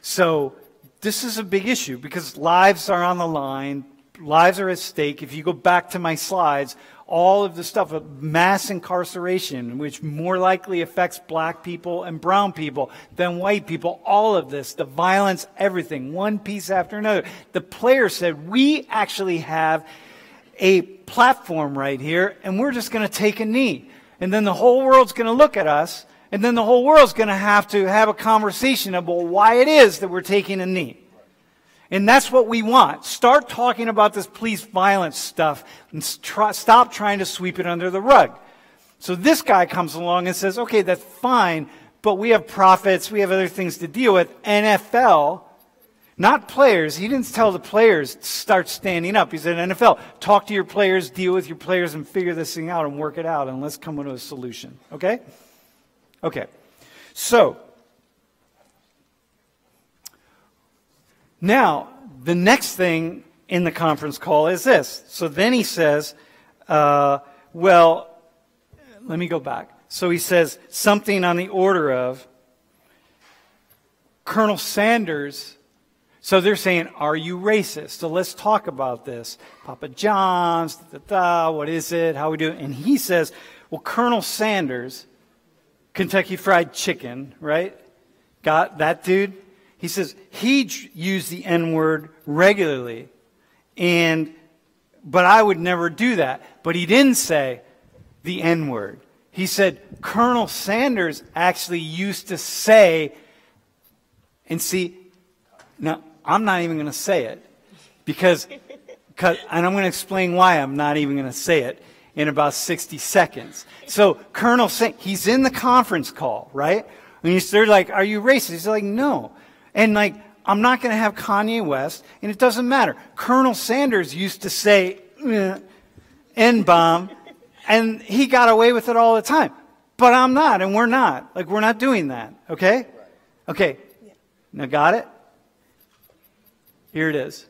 So this is a big issue because lives are on the line, lives are at stake. If you go back to my slides, all of the stuff of mass incarceration, which more likely affects black people and brown people than white people, all of this, the violence, everything, one piece after another. The player said, we actually have a platform right here, and we're just going to take a knee. And then the whole world's going to look at us, and then the whole world's going to have a conversation about why it is that we're taking a knee. And that's what we want. Start talking about this police violence stuff and stop trying to sweep it under the rug. So this guy comes along and says, okay, that's fine, but we have profits, we have other things to deal with. NFL, not players. He didn't tell the players to start standing up. He said, NFL, talk to your players, deal with your players, and figure this thing out and work it out, and let's come to a solution. Okay? Okay, so now the next thing in the conference call is this. So then he says, well, let me go back. So he says something on the order of Colonel Sanders. So they're saying, are you racist? So let's talk about this. Papa John's, what is it? How we do it? And he says, well, Colonel Sanders, Kentucky Fried Chicken, right? Got that dude? He says he used the N-word regularly, but I would never do that. But he didn't say the N-word. He said Colonel Sanders actually used to say, and see, now I'm not even going to say it and I'm going to explain why I'm not even going to say it in about 60 seconds. So Colonel Sanders, he's in the conference call, right? And they're like, are you racist? He's like, no. And like, I'm not going to have Kanye West, and it doesn't matter. Colonel Sanders used to say, N-bomb, and he got away with it all the time. But I'm not, and we're not. Like, we're not doing that, okay? Okay, now got it? Here it is.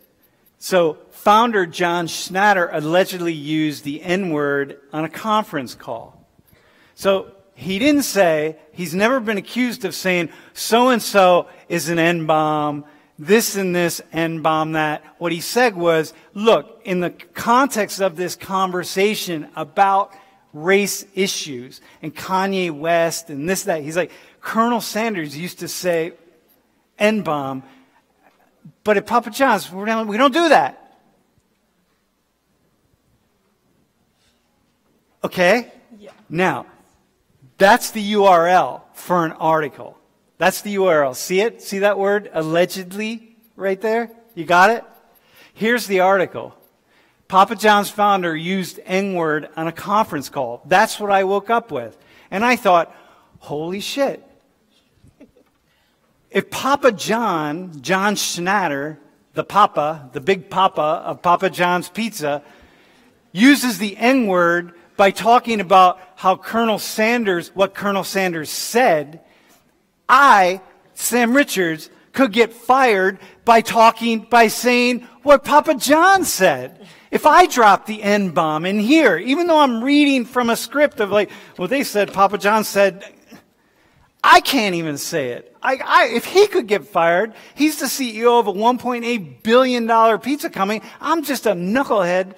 So founder John Schnatter allegedly used the N-word on a conference call. So he didn't say, he's never been accused of saying so-and-so is an N-bomb, this and this, N-bomb that. What he said was, look, in the context of this conversation about race issues and Kanye West and this, that, he's like, Colonel Sanders used to say N-bomb, but at Papa John's, we don't do that. Okay? Yeah. Now, that's the URL for an article. That's the URL. See it? See that word? Allegedly right there? You got it? Here's the article. Papa John's founder used N-word on a conference call. That's what I woke up with. And I thought, holy shit. If Papa John, John Schnatter, the Papa, the big Papa of Papa John's Pizza, uses the N-word by talking about how Colonel Sanders, what Colonel Sanders said, I, Sam Richards, could get fired by saying what Papa John said. If I drop the N-bomb in here, even though I'm reading from a script of like, well, they said, Papa John said, I can't even say it. If he could get fired, he's the CEO of a $1.8 billion pizza company. I'm just a knucklehead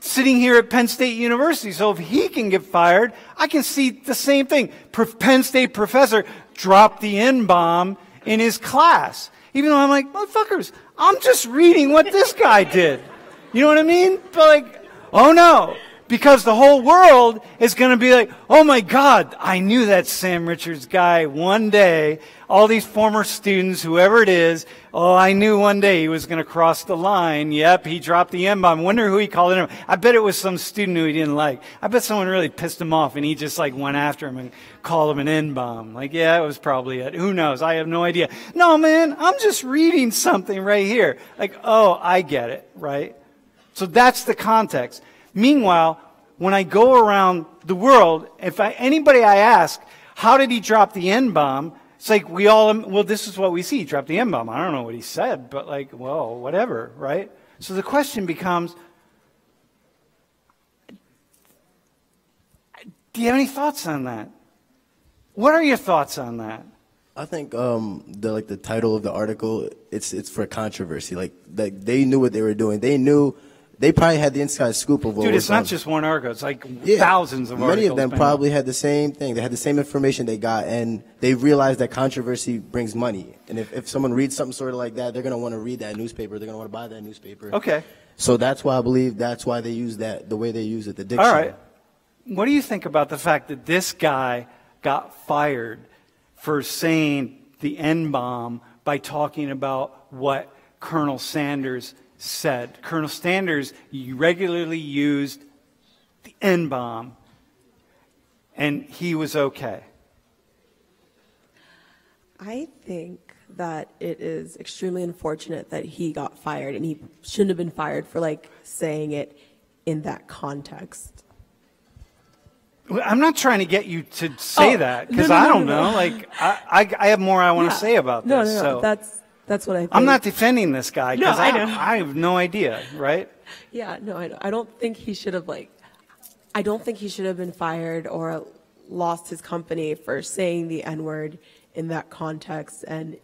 sitting here at Penn State University. So if he can get fired, I can see the same thing. Penn State professor dropped the N-bomb in his class. Even though I'm like, motherfuckers, I'm just reading what this guy did. You know what I mean? But like, oh no. Because the whole world is going to be like, oh my God, I knew that Sam Richards guy one day, all these former students, whoever it is, oh, I knew one day he was going to cross the line. Yep, he dropped the M-bomb. I wonder who he called it. I bet it was some student who he didn't like. I bet someone really pissed him off and he just like went after him and called him an N-bomb. Like, yeah, that was probably it. Who knows? I have no idea. No, man, I'm just reading something right here. Like, oh, I get it, right? So that's the context. Meanwhile, when I go around the world, if anybody I ask, how did he drop the N-bomb? It's like we all, well, this is what we see. He dropped the N-bomb. I don't know what he said, but like, well, whatever, right? So the question becomes, do you have any thoughts on that? What are your thoughts on that? I think the title of the article, it's for controversy. Like they knew what they were doing. They knew. They probably had the inside scoop of what was. Dude, it's not just one article. It's like thousands of articles. Many of them probably had the same thing. They had the same information they got, and they realized that controversy brings money. And if someone reads something sort of like that, they're going to want to read that newspaper. They're going to want to buy that newspaper. Okay. So that's why I believe that's why they use that the way they use it, the dictionary. All right. What do you think about the fact that this guy got fired for saying the N-bomb by talking about what Colonel Sanders said? Colonel Sanders regularly used the N-bomb, and he was okay. I think that it is extremely unfortunate that he got fired, and he shouldn't have been fired for, like, saying it in that context. I'm not trying to get you to say that, because I don't know. Like, I have more I want to say about this. No, that's what I think. I'm not defending this guy because I have no idea, right? Yeah, no, I don't think he should have, like, I don't think he should have been fired or lost his company for saying the N-word in that context, and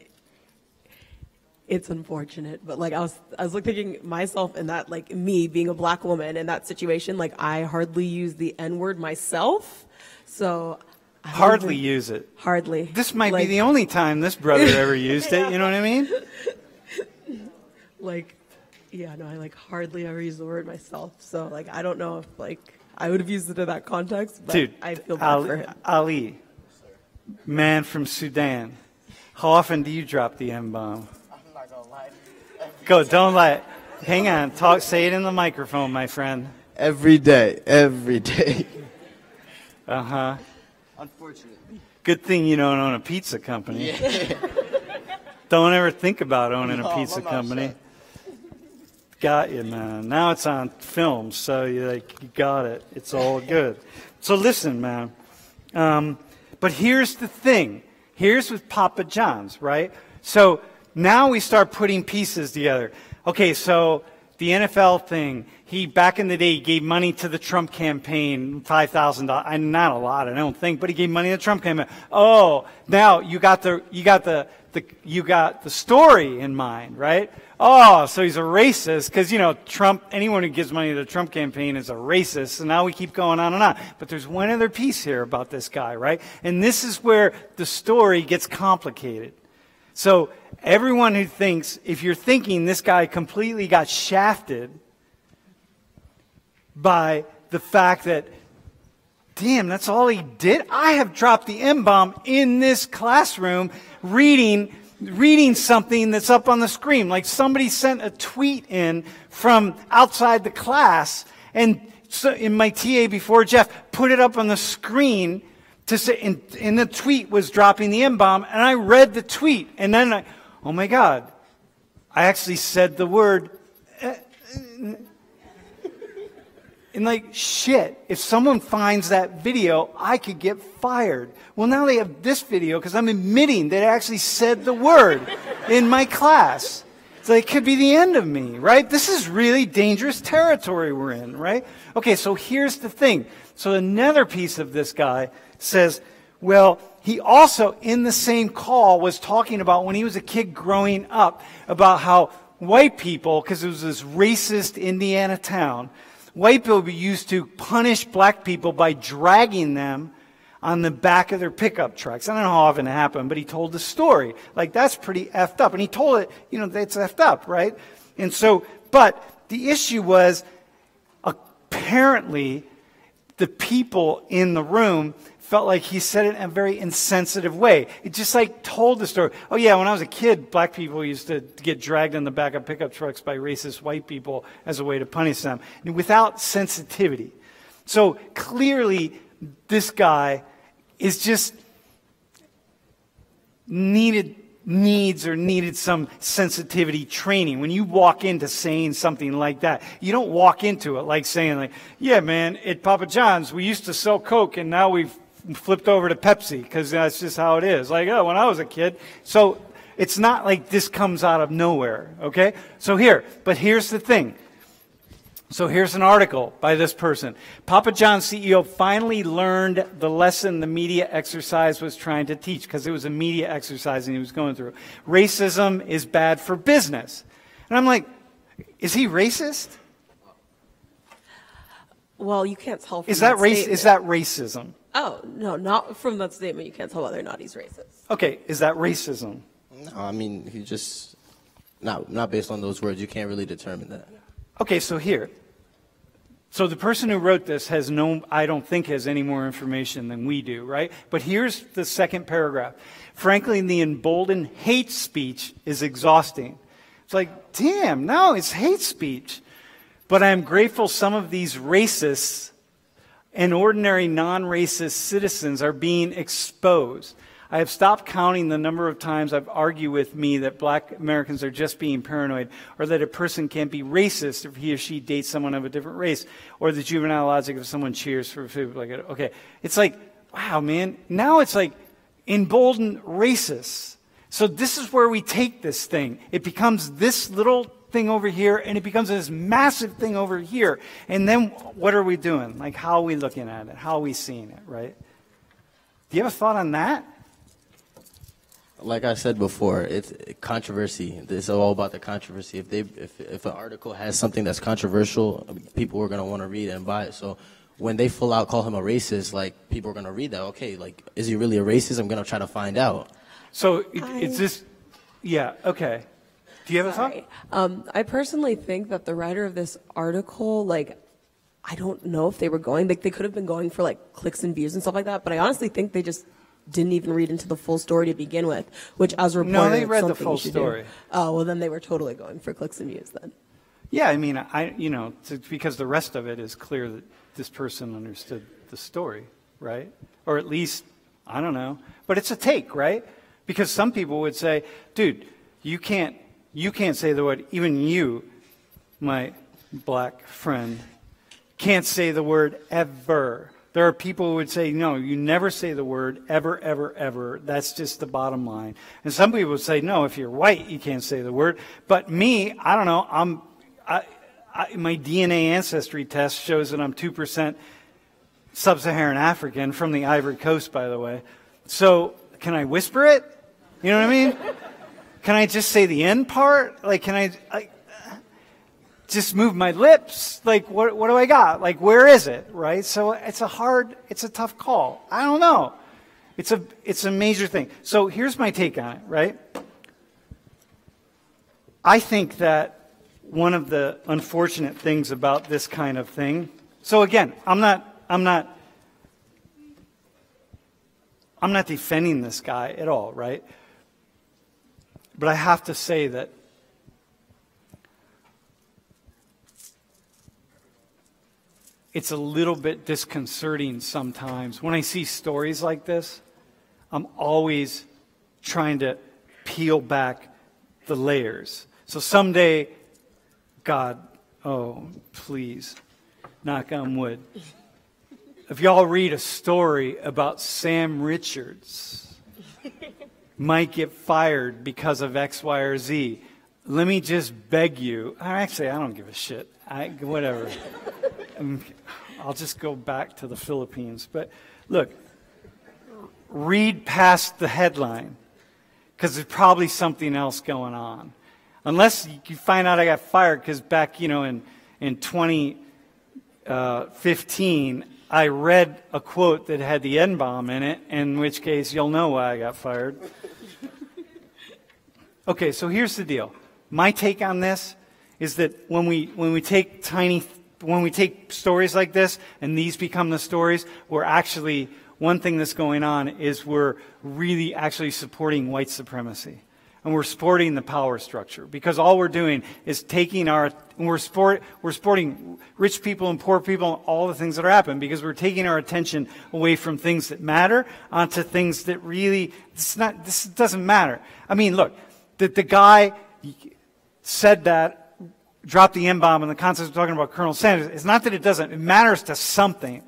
it's unfortunate. But, like, I was thinking myself in that, like, me being a black woman in that situation, like, I hardly use the N-word myself, so... Hardly use it. Hardly. This might be the only time this brother ever used it, you know what I mean? Like, yeah, no, I like hardly ever use the word myself. So, like, I don't know if, like, I would have used it in that context, but dude, I feel bad for him. Ali, man from Sudan, how often do you drop the M-bomb? I'm not going to lie. Go, don't lie. Hang on, talk, say it in the microphone, my friend. Every day, every day. Uh-huh. Unfortunately. Good thing you don't own a pizza company. Yeah. Don't ever think about owning a pizza company. Sure. Got you, man. Now it's on film, so you like you got it. It's all good. So listen, man. But here's the thing. Here's with Papa John's, right? So now we start putting pieces together. Okay, so the NFL thing. He, back in the day, he gave money to the Trump campaign, $5,000. Not a lot, I don't think, but he gave money to the Trump campaign. Oh, now you got the story in mind, right? Oh, so he's a racist because, you know, Trump, anyone who gives money to the Trump campaign is a racist. So now we keep going on and on. But there's one other piece here about this guy, right? And this is where the story gets complicated. So everyone who thinks, if you're thinking this guy completely got shafted by the fact that, damn, that's all he did? I have dropped the M-bomb in this classroom reading something that's up on the screen. Like somebody sent a tweet in from outside the class, and so in my TA before Jeff put it up on the screen to say, and the tweet was dropping the M-bomb, and I read the tweet, and then I, oh my God, I actually said the word. And like, shit, if someone finds that video, I could get fired. Well, now they have this video because I'm admitting that I actually said the word in my class. So it could be the end of me, right? This is really dangerous territory we're in, right? Okay, so here's the thing. So another piece of this guy says, well, he also in the same call was talking about when he was a kid growing up about how white people, because it was this racist Indiana town, white people used to punish black people by dragging them on the back of their pickup trucks. I don't know how often it happened, but he told the story. Like, that's pretty effed up. And he told it, you know, that's effed up, right? And so, but the issue was, apparently, the people in the room felt like he said it in a very insensitive way. It just like told the story. Oh yeah, when I was a kid, black people used to get dragged in the back of pickup trucks by racist white people as a way to punish them, and without sensitivity. So clearly this guy is just needed some sensitivity training. When you walk into saying something like that, you don't walk into it like saying like, yeah, man, at Papa John's, we used to sell Coke and now we've flipped over to Pepsi because that's just how it is. Like, oh, when I was a kid. So it's not like this comes out of nowhere, okay? So here, but here's the thing. So here's an article by this person. Papa John's CEO finally learned the lesson the media exercise was trying to teach, because it was a media exercise and he was going through. Racism is bad for business. And I'm like, is he racist? Well, you can't tell from that statement. Is that racism? Oh, no, not from that statement. You can't tell whether or not he's racist. Okay, is that racism? No, I mean, he just, not based on those words. You can't really determine that. Okay, so here. So the person who wrote this has no, I don't think has any more information than we do, right? But here's the second paragraph. Frankly, the emboldened hate speech is exhausting. It's like, damn, no, it's hate speech. But I am grateful some of these racists and ordinary non-racist citizens are being exposed. I have stopped counting the number of times I've argued with me that black Americans are just being paranoid, or that a person can't be racist if he or she dates someone of a different race, or the juvenile logic of someone cheers for food. Like, okay, it's like, wow, man, now it's like emboldened racists. So this is where we take this thing. It becomes this little thing over here, and it becomes this massive thing over here. And then what are we doing? Like, how are we looking at it? How are we seeing it, right? Do you have a thought on that? Like I said before, it's controversy. It's all about the controversy. If an article has something that's controversial, people are going to want to read and buy it. So when they full out call him a racist, like, people are going to read that. Okay, like, is he really a racist? I'm going to try to find out. So it's just, yeah, okay. Do you have a thought? I personally think that the writer of this article, like, I don't know if they were going, like, they could have been going for, like, clicks and views and stuff like that, but I honestly think they just didn't even read into the full story to begin with, which as a reporter, no, they read the full story. Oh, well, then they were totally going for clicks and views then. Yeah, I mean, you know, because the rest of it is clear that this person understood the story, right? Or at least, I don't know, but it's a take, right? Because some people would say, dude, you can't say the word, even you, my black friend, can't say the word ever. There are people who would say, no, you never say the word ever, ever, ever. That's just the bottom line. And some people would say, no, if you're white, you can't say the word. But me, I don't know. My DNA ancestry test shows that I'm 2% sub-Saharan African from the Ivory Coast, by the way. So can I whisper it? You know what I mean? Can I just say the end part? Like, can I just move my lips? Like, what do I got? Like, where is it, right? So it's a tough call. I don't know. It's a major thing. So here's my take on it, right? I think that one of the unfortunate things about this kind of thing, so again, I'm not defending this guy at all, right? But I have to say that it's a little bit disconcerting sometimes. When I see stories like this, I'm always trying to peel back the layers. So someday, God, oh, please, knock on wood. If y'all read a story about Sam Richards, might get fired because of X, Y, or Z, let me just beg you. Actually, I don't give a shit. Whatever. I'll just go back to the Philippines. But look, read past the headline, because there's probably something else going on. Unless you find out I got fired because back, you know, in 2015, I read a quote that had the N-bomb in it, in which case you'll know why I got fired. Okay, so here's the deal. My take on this is that when we take tiny when we take stories like this and these become the stories, we're actually, one thing that's going on is we're really actually supporting white supremacy. And we're supporting the power structure, because all we're doing is taking our, and we're supporting rich people and poor people and all the things that are happening, because we're taking our attention away from things that matter onto things that really, this doesn't matter. I mean, look, the guy said that, dropped the N-bomb, and the concept of talking about Colonel Sanders. It's not that it doesn't, it matters to something.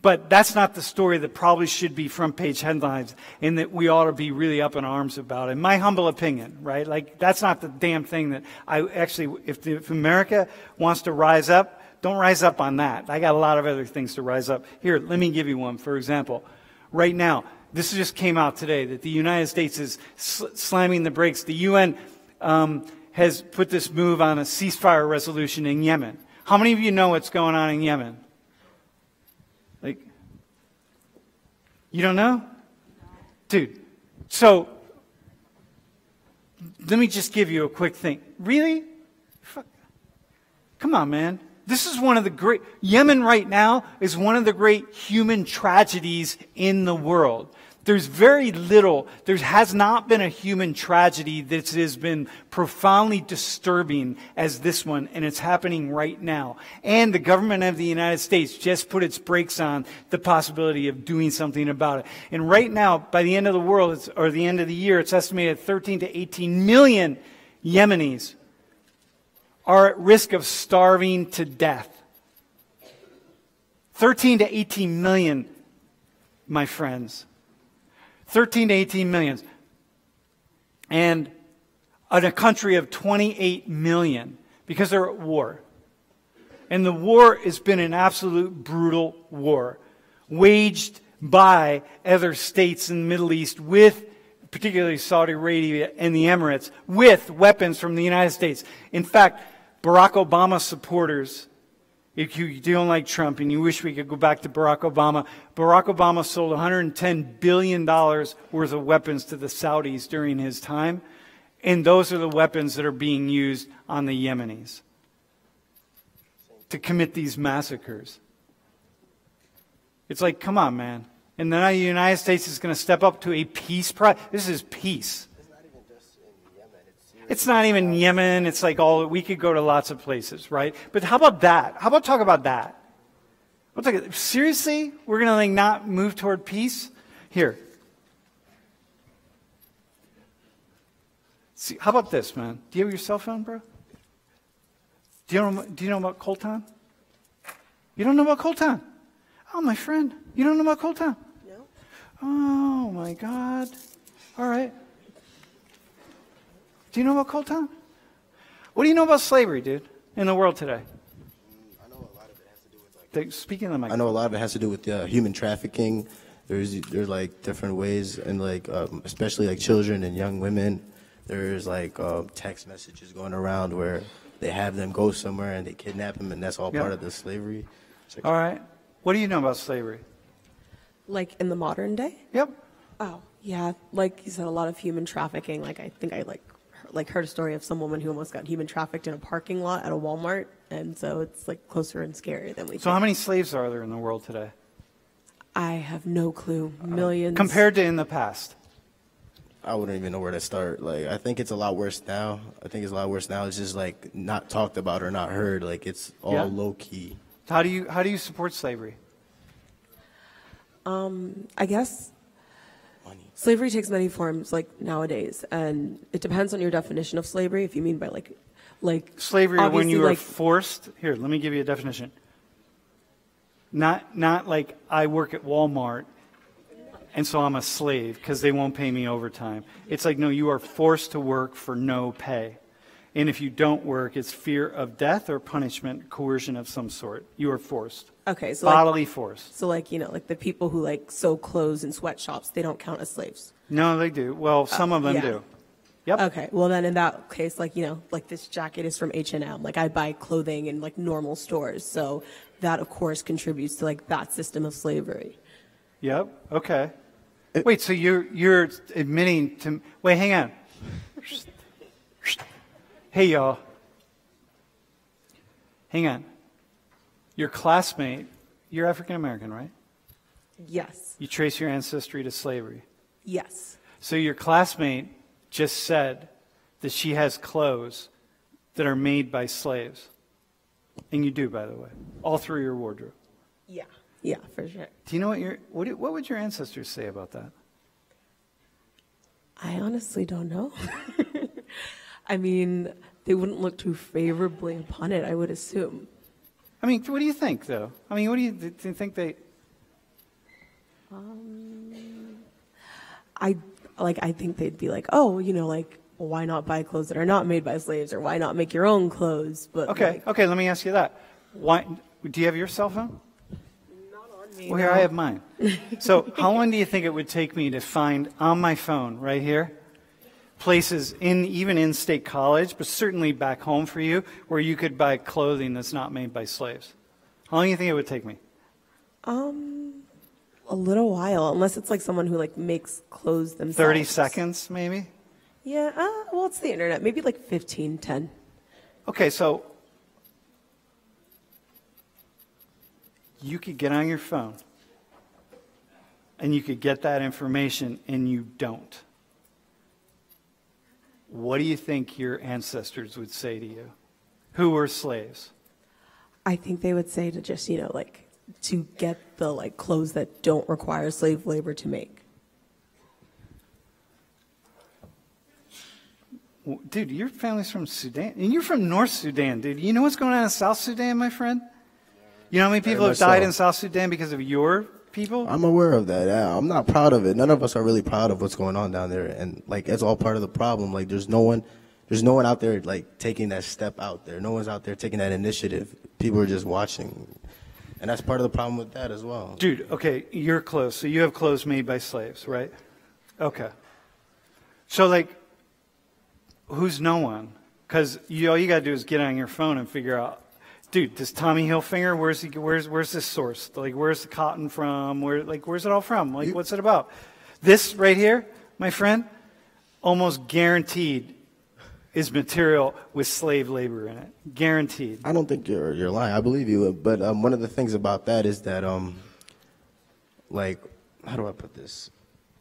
But that's not the story that probably should be front-page headlines and that we ought to be really up in arms about. In my humble opinion, right, like that's not the damn thing that I actually, if America wants to rise up, don't rise up on that. I got a lot of other things to rise up. Here, let me give you one, for example. Right now, this just came out today that the United States is slamming the brakes. The UN has put this move on a ceasefire resolution in Yemen. How many of you know what's going on in Yemen? Like, you don't know? Dude, so let me just give you a quick thing. Really? Fuck. Come on, man. This is one of the great, Yemen right now is one of the great human tragedies in the world. There's very little, there has not been a human tragedy that has been profoundly disturbing as this one, and it's happening right now. And the government of the United States just put its brakes on the possibility of doing something about it. And right now, by the end of the world, or the end of the year, it's estimated 13 to 18 million Yemenis are at risk of starving to death. 13 to 18 million, my friends. 13 to 18 million. And in a country of 28 million, because they're at war. And the war has been an absolute brutal war, waged by other states in the Middle East, with particularly Saudi Arabia and the Emirates, with weapons from the United States. In fact, Barack Obama supporters, if you don't like Trump and you wish we could go back to Barack Obama sold $110 billion worth of weapons to the Saudis during his time, and those are the weapons that are being used on the Yemenis to commit these massacres. It's like, come on, man. And then the United States is going to step up to a peace prize. This is peace. It's not even just in Yemen. It's not even Yemen. It's like all, we could go to lots of places, right? But how about that? How about talk about that? We'll talk, seriously? We're going to like not move toward peace? Here. See, how about this, man? Do you have your cell phone, bro? Do you know about Coltan? You don't know about Coltan? Oh, my friend. You don't know about Coltan? Oh, my God. All right. Do you know about Coltan? What do you know about slavery, dude, in the world today? I know a lot of it has to do with, like, speaking of my, I know a lot of it has to do with human trafficking. There's like different ways, and like especially like children and young women. There's like text messages going around where they have them go somewhere and they kidnap them, and that's all part of the slavery. Like, all right. What do you know about slavery? Like in the modern day? Yep. Oh, yeah. Like you said, a lot of human trafficking. Like I think I like heard a story of some woman who almost got human trafficked in a parking lot at a Walmart, and so it's like closer and scarier than we think. So how many slaves are there in the world today? I have no clue. Millions. Compared to in the past? I wouldn't even know where to start. Like I think it's a lot worse now. I think it's a lot worse now. It's just like not talked about or not heard. Like it's all low key. How do you support slavery? I guess slavery takes many forms, like nowadays, and it depends on your definition of slavery. If you mean by like slavery when you are forced. Here, let me give you a definition. Not like I work at Walmart, and so I'm a slave because they won't pay me overtime. It's like, no, you are forced to work for no pay. And if you don't work, it's fear of death or punishment, coercion of some sort. You are forced. Okay, so bodily force. So like, you know, like the people who like sew clothes in sweatshops, they don't count as slaves. No, they do. Well, some of them do. Yep. Okay. Well, then in that case, like, you know, like this jacket is from H&M. Like I buy clothing in like normal stores. So that, of course, contributes to like that system of slavery. Yep. Okay. Wait, so you're admitting to, wait, hang on. Hey, y'all. Hang on. Your classmate, you're African American, right? Yes. You trace your ancestry to slavery? Yes. So your classmate just said that she has clothes that are made by slaves. And you do, by the way, all through your wardrobe. Yeah, yeah, for sure. Do you know what your, what would your ancestors say about that? I honestly don't know. I mean, they wouldn't look too favorably upon it, I would assume. I mean, what do you think, though? I mean, what do you think they... I think they'd be like, oh, you know, like, why not buy clothes that are not made by slaves, or why not make your own clothes? But okay, like, okay, let me ask you that. Why, do you have your cell phone? Not on me. Well, here, I have mine. So how long do you think it would take me to find on my phone right here places in, even in State College, but certainly back home for you, where you could buy clothing that's not made by slaves? How long do you think it would take me? A little while, unless it's like someone who like makes clothes themselves. 30 seconds, maybe? Yeah, well, it's the internet. Maybe like 15, 10. Okay, so you could get on your phone and you could get that information, and you don't. What do you think your ancestors would say to you who were slaves? I think they would say to just, you know, like, to get the like clothes that don't require slave labor to make. Dude, your family's from Sudan, and you're from North Sudan, dude. You know what's going on in South Sudan, my friend? You know how many people have died in South Sudan because of your people? I'm aware of that. Yeah, I'm not proud of it. None of us are really proud of what's going on down there, and like that's all part of the problem. Like there's no one out there like taking that step out there. No one's out there taking that initiative. People are just watching. And that's part of the problem with that as well. Dude, okay, your clothes. So you have clothes made by slaves, right? Okay. So, like, who's no one? Because all you got to do is get on your phone and figure out, dude, does Tommy Hilfiger, where's this sourced? Like, where's the cotton from? Where's it all from? Like, what's it about? This right here, my friend, almost guaranteed is material with slave labor in it, guaranteed. I don't think you're lying. I believe you, but one of the things about that is that, like, how do I put this?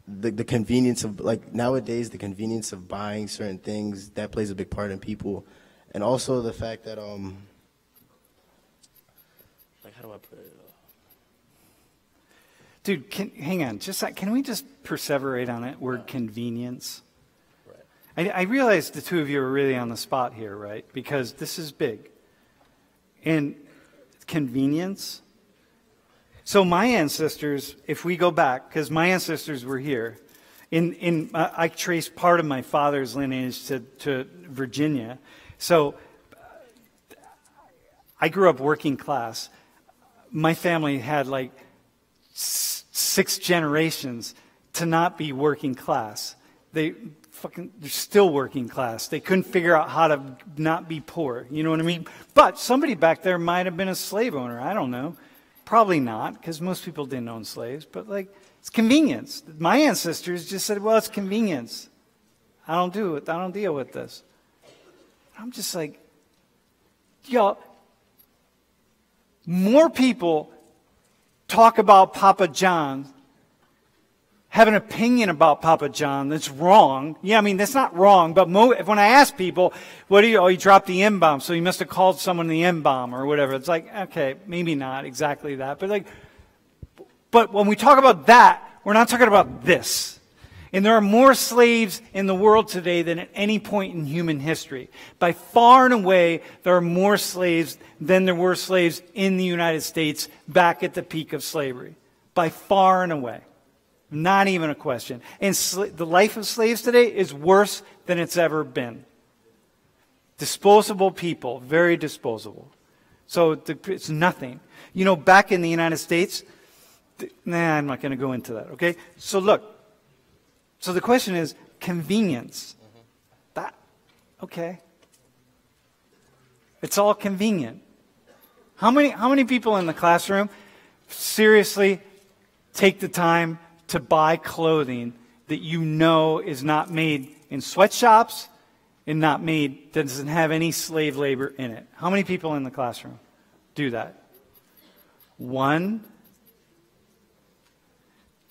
The convenience of, like, nowadays, the convenience of buying certain things, that plays a big part in people, and also the fact that, like, how do I put it? Dude, hang on. Can we just perseverate on that word convenience? I realize the two of you are really on the spot here, right? Because this is big. And convenience. So my ancestors, if we go back, because my ancestors were here, I traced part of my father's lineage to Virginia. So I grew up working class. My family had like 6 generations to not be working class. They're still working class. They couldn't figure out how to not be poor. You know what I mean? But somebody back there might have been a slave owner. I don't know. Probably not, because most people didn't own slaves. But, like, it's convenience. My ancestors just said, well, it's convenience. I don't deal with this. I'm just like, y'all, more people talk about Papa John, have an opinion about Papa John that's wrong. Yeah, I mean, that's not wrong, but when I ask people, what do you, oh, you dropped the N-bomb, so you must have called someone the N-bomb or whatever. It's like, okay, maybe not exactly that, but like, but when we talk about that, we're not talking about this. And there are more slaves in the world today than at any point in human history. By far and away, there are more slaves than there were slaves in the United States back at the peak of slavery. By far and away. Not even a question. And the life of slaves today is worse than it's ever been. Disposable people, very disposable. So it's nothing. You know, back in the United States, I'm not going to go into that, okay? So look, so the question is convenience. That, okay. It's all convenient. How many people in the classroom seriously take the time to buy clothing that you know is not made in sweatshops and not made, that doesn't have any slave labor in it? How many people in the classroom do that? One,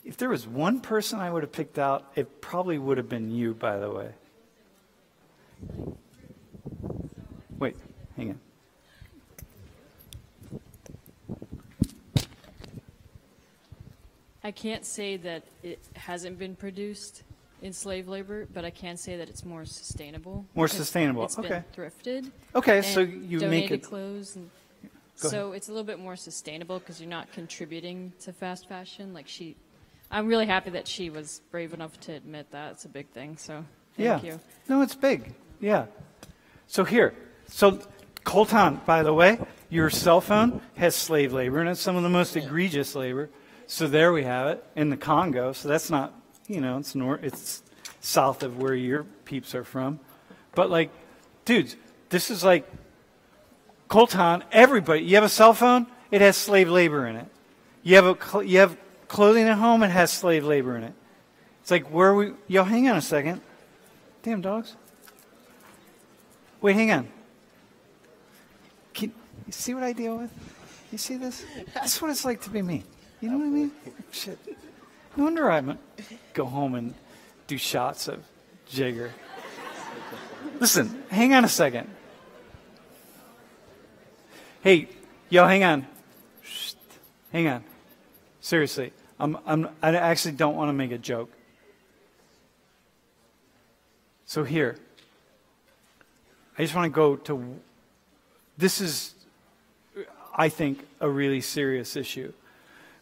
if there was one person I would have picked out, it probably would have been you, by the way. Wait, hang on. I can't say that it hasn't been produced in slave labor, but I can say that it's more sustainable. More sustainable. It's okay. Been thrifted. Okay, so you make it clothes. And so it's a little bit more sustainable because you're not contributing to fast fashion. Like she, I'm really happy that she was brave enough to admit that. It's a big thing. So thank you. No, it's big. Yeah. So here, so Coltan, by the way, your cell phone has slave labor, and it's some of the most egregious labor. So there we have it in the Congo. So that's not, you know, it's north, it's south of where your peeps are from. But like, dudes, this is like Coltan. Everybody, you have a cell phone, it has slave labor in it. You have a, you have clothing at home, it has slave labor in it. It's like, where are we? Yo, hang on a second. Damn dogs. Wait, hang on. Can you see what I deal with? You see this? That's what it's like to be me. You know what I mean? Shit. No wonder I go home and do shots of Jaeger. Listen, hang on a second. Hey, yo, hang on. Shh, hang on. Seriously, I actually don't want to make a joke. So here, I just want to go to, this is, I think, a really serious issue.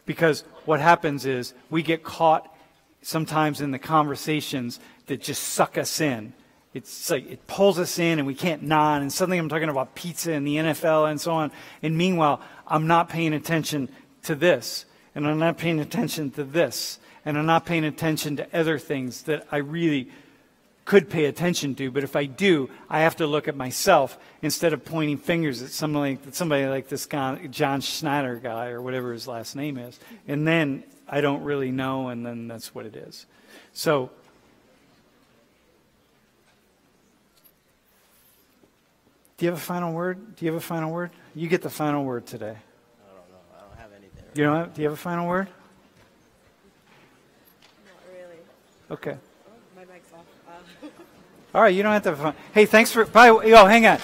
Because what happens is we get caught sometimes in the conversations that just suck us in. It's like it pulls us in and we can't nod. And suddenly I'm talking about pizza and the NFL and so on. And meanwhile, I'm not paying attention to this. And I'm not paying attention to this. And I'm not paying attention to other things that I really could pay attention to. But if I do, I have to look at myself instead of pointing fingers at somebody like this guy, John Schnatter guy or whatever his last name is. And then I don't really know, and then that's what it is. So do you have a final word? Do you have a final word? You get the final word today. I don't know. I don't have anything. You don't have, do you have a final word? Not really. Okay. All right, you don't have to have fun. Hey, thanks for, bye. Yo, hang on.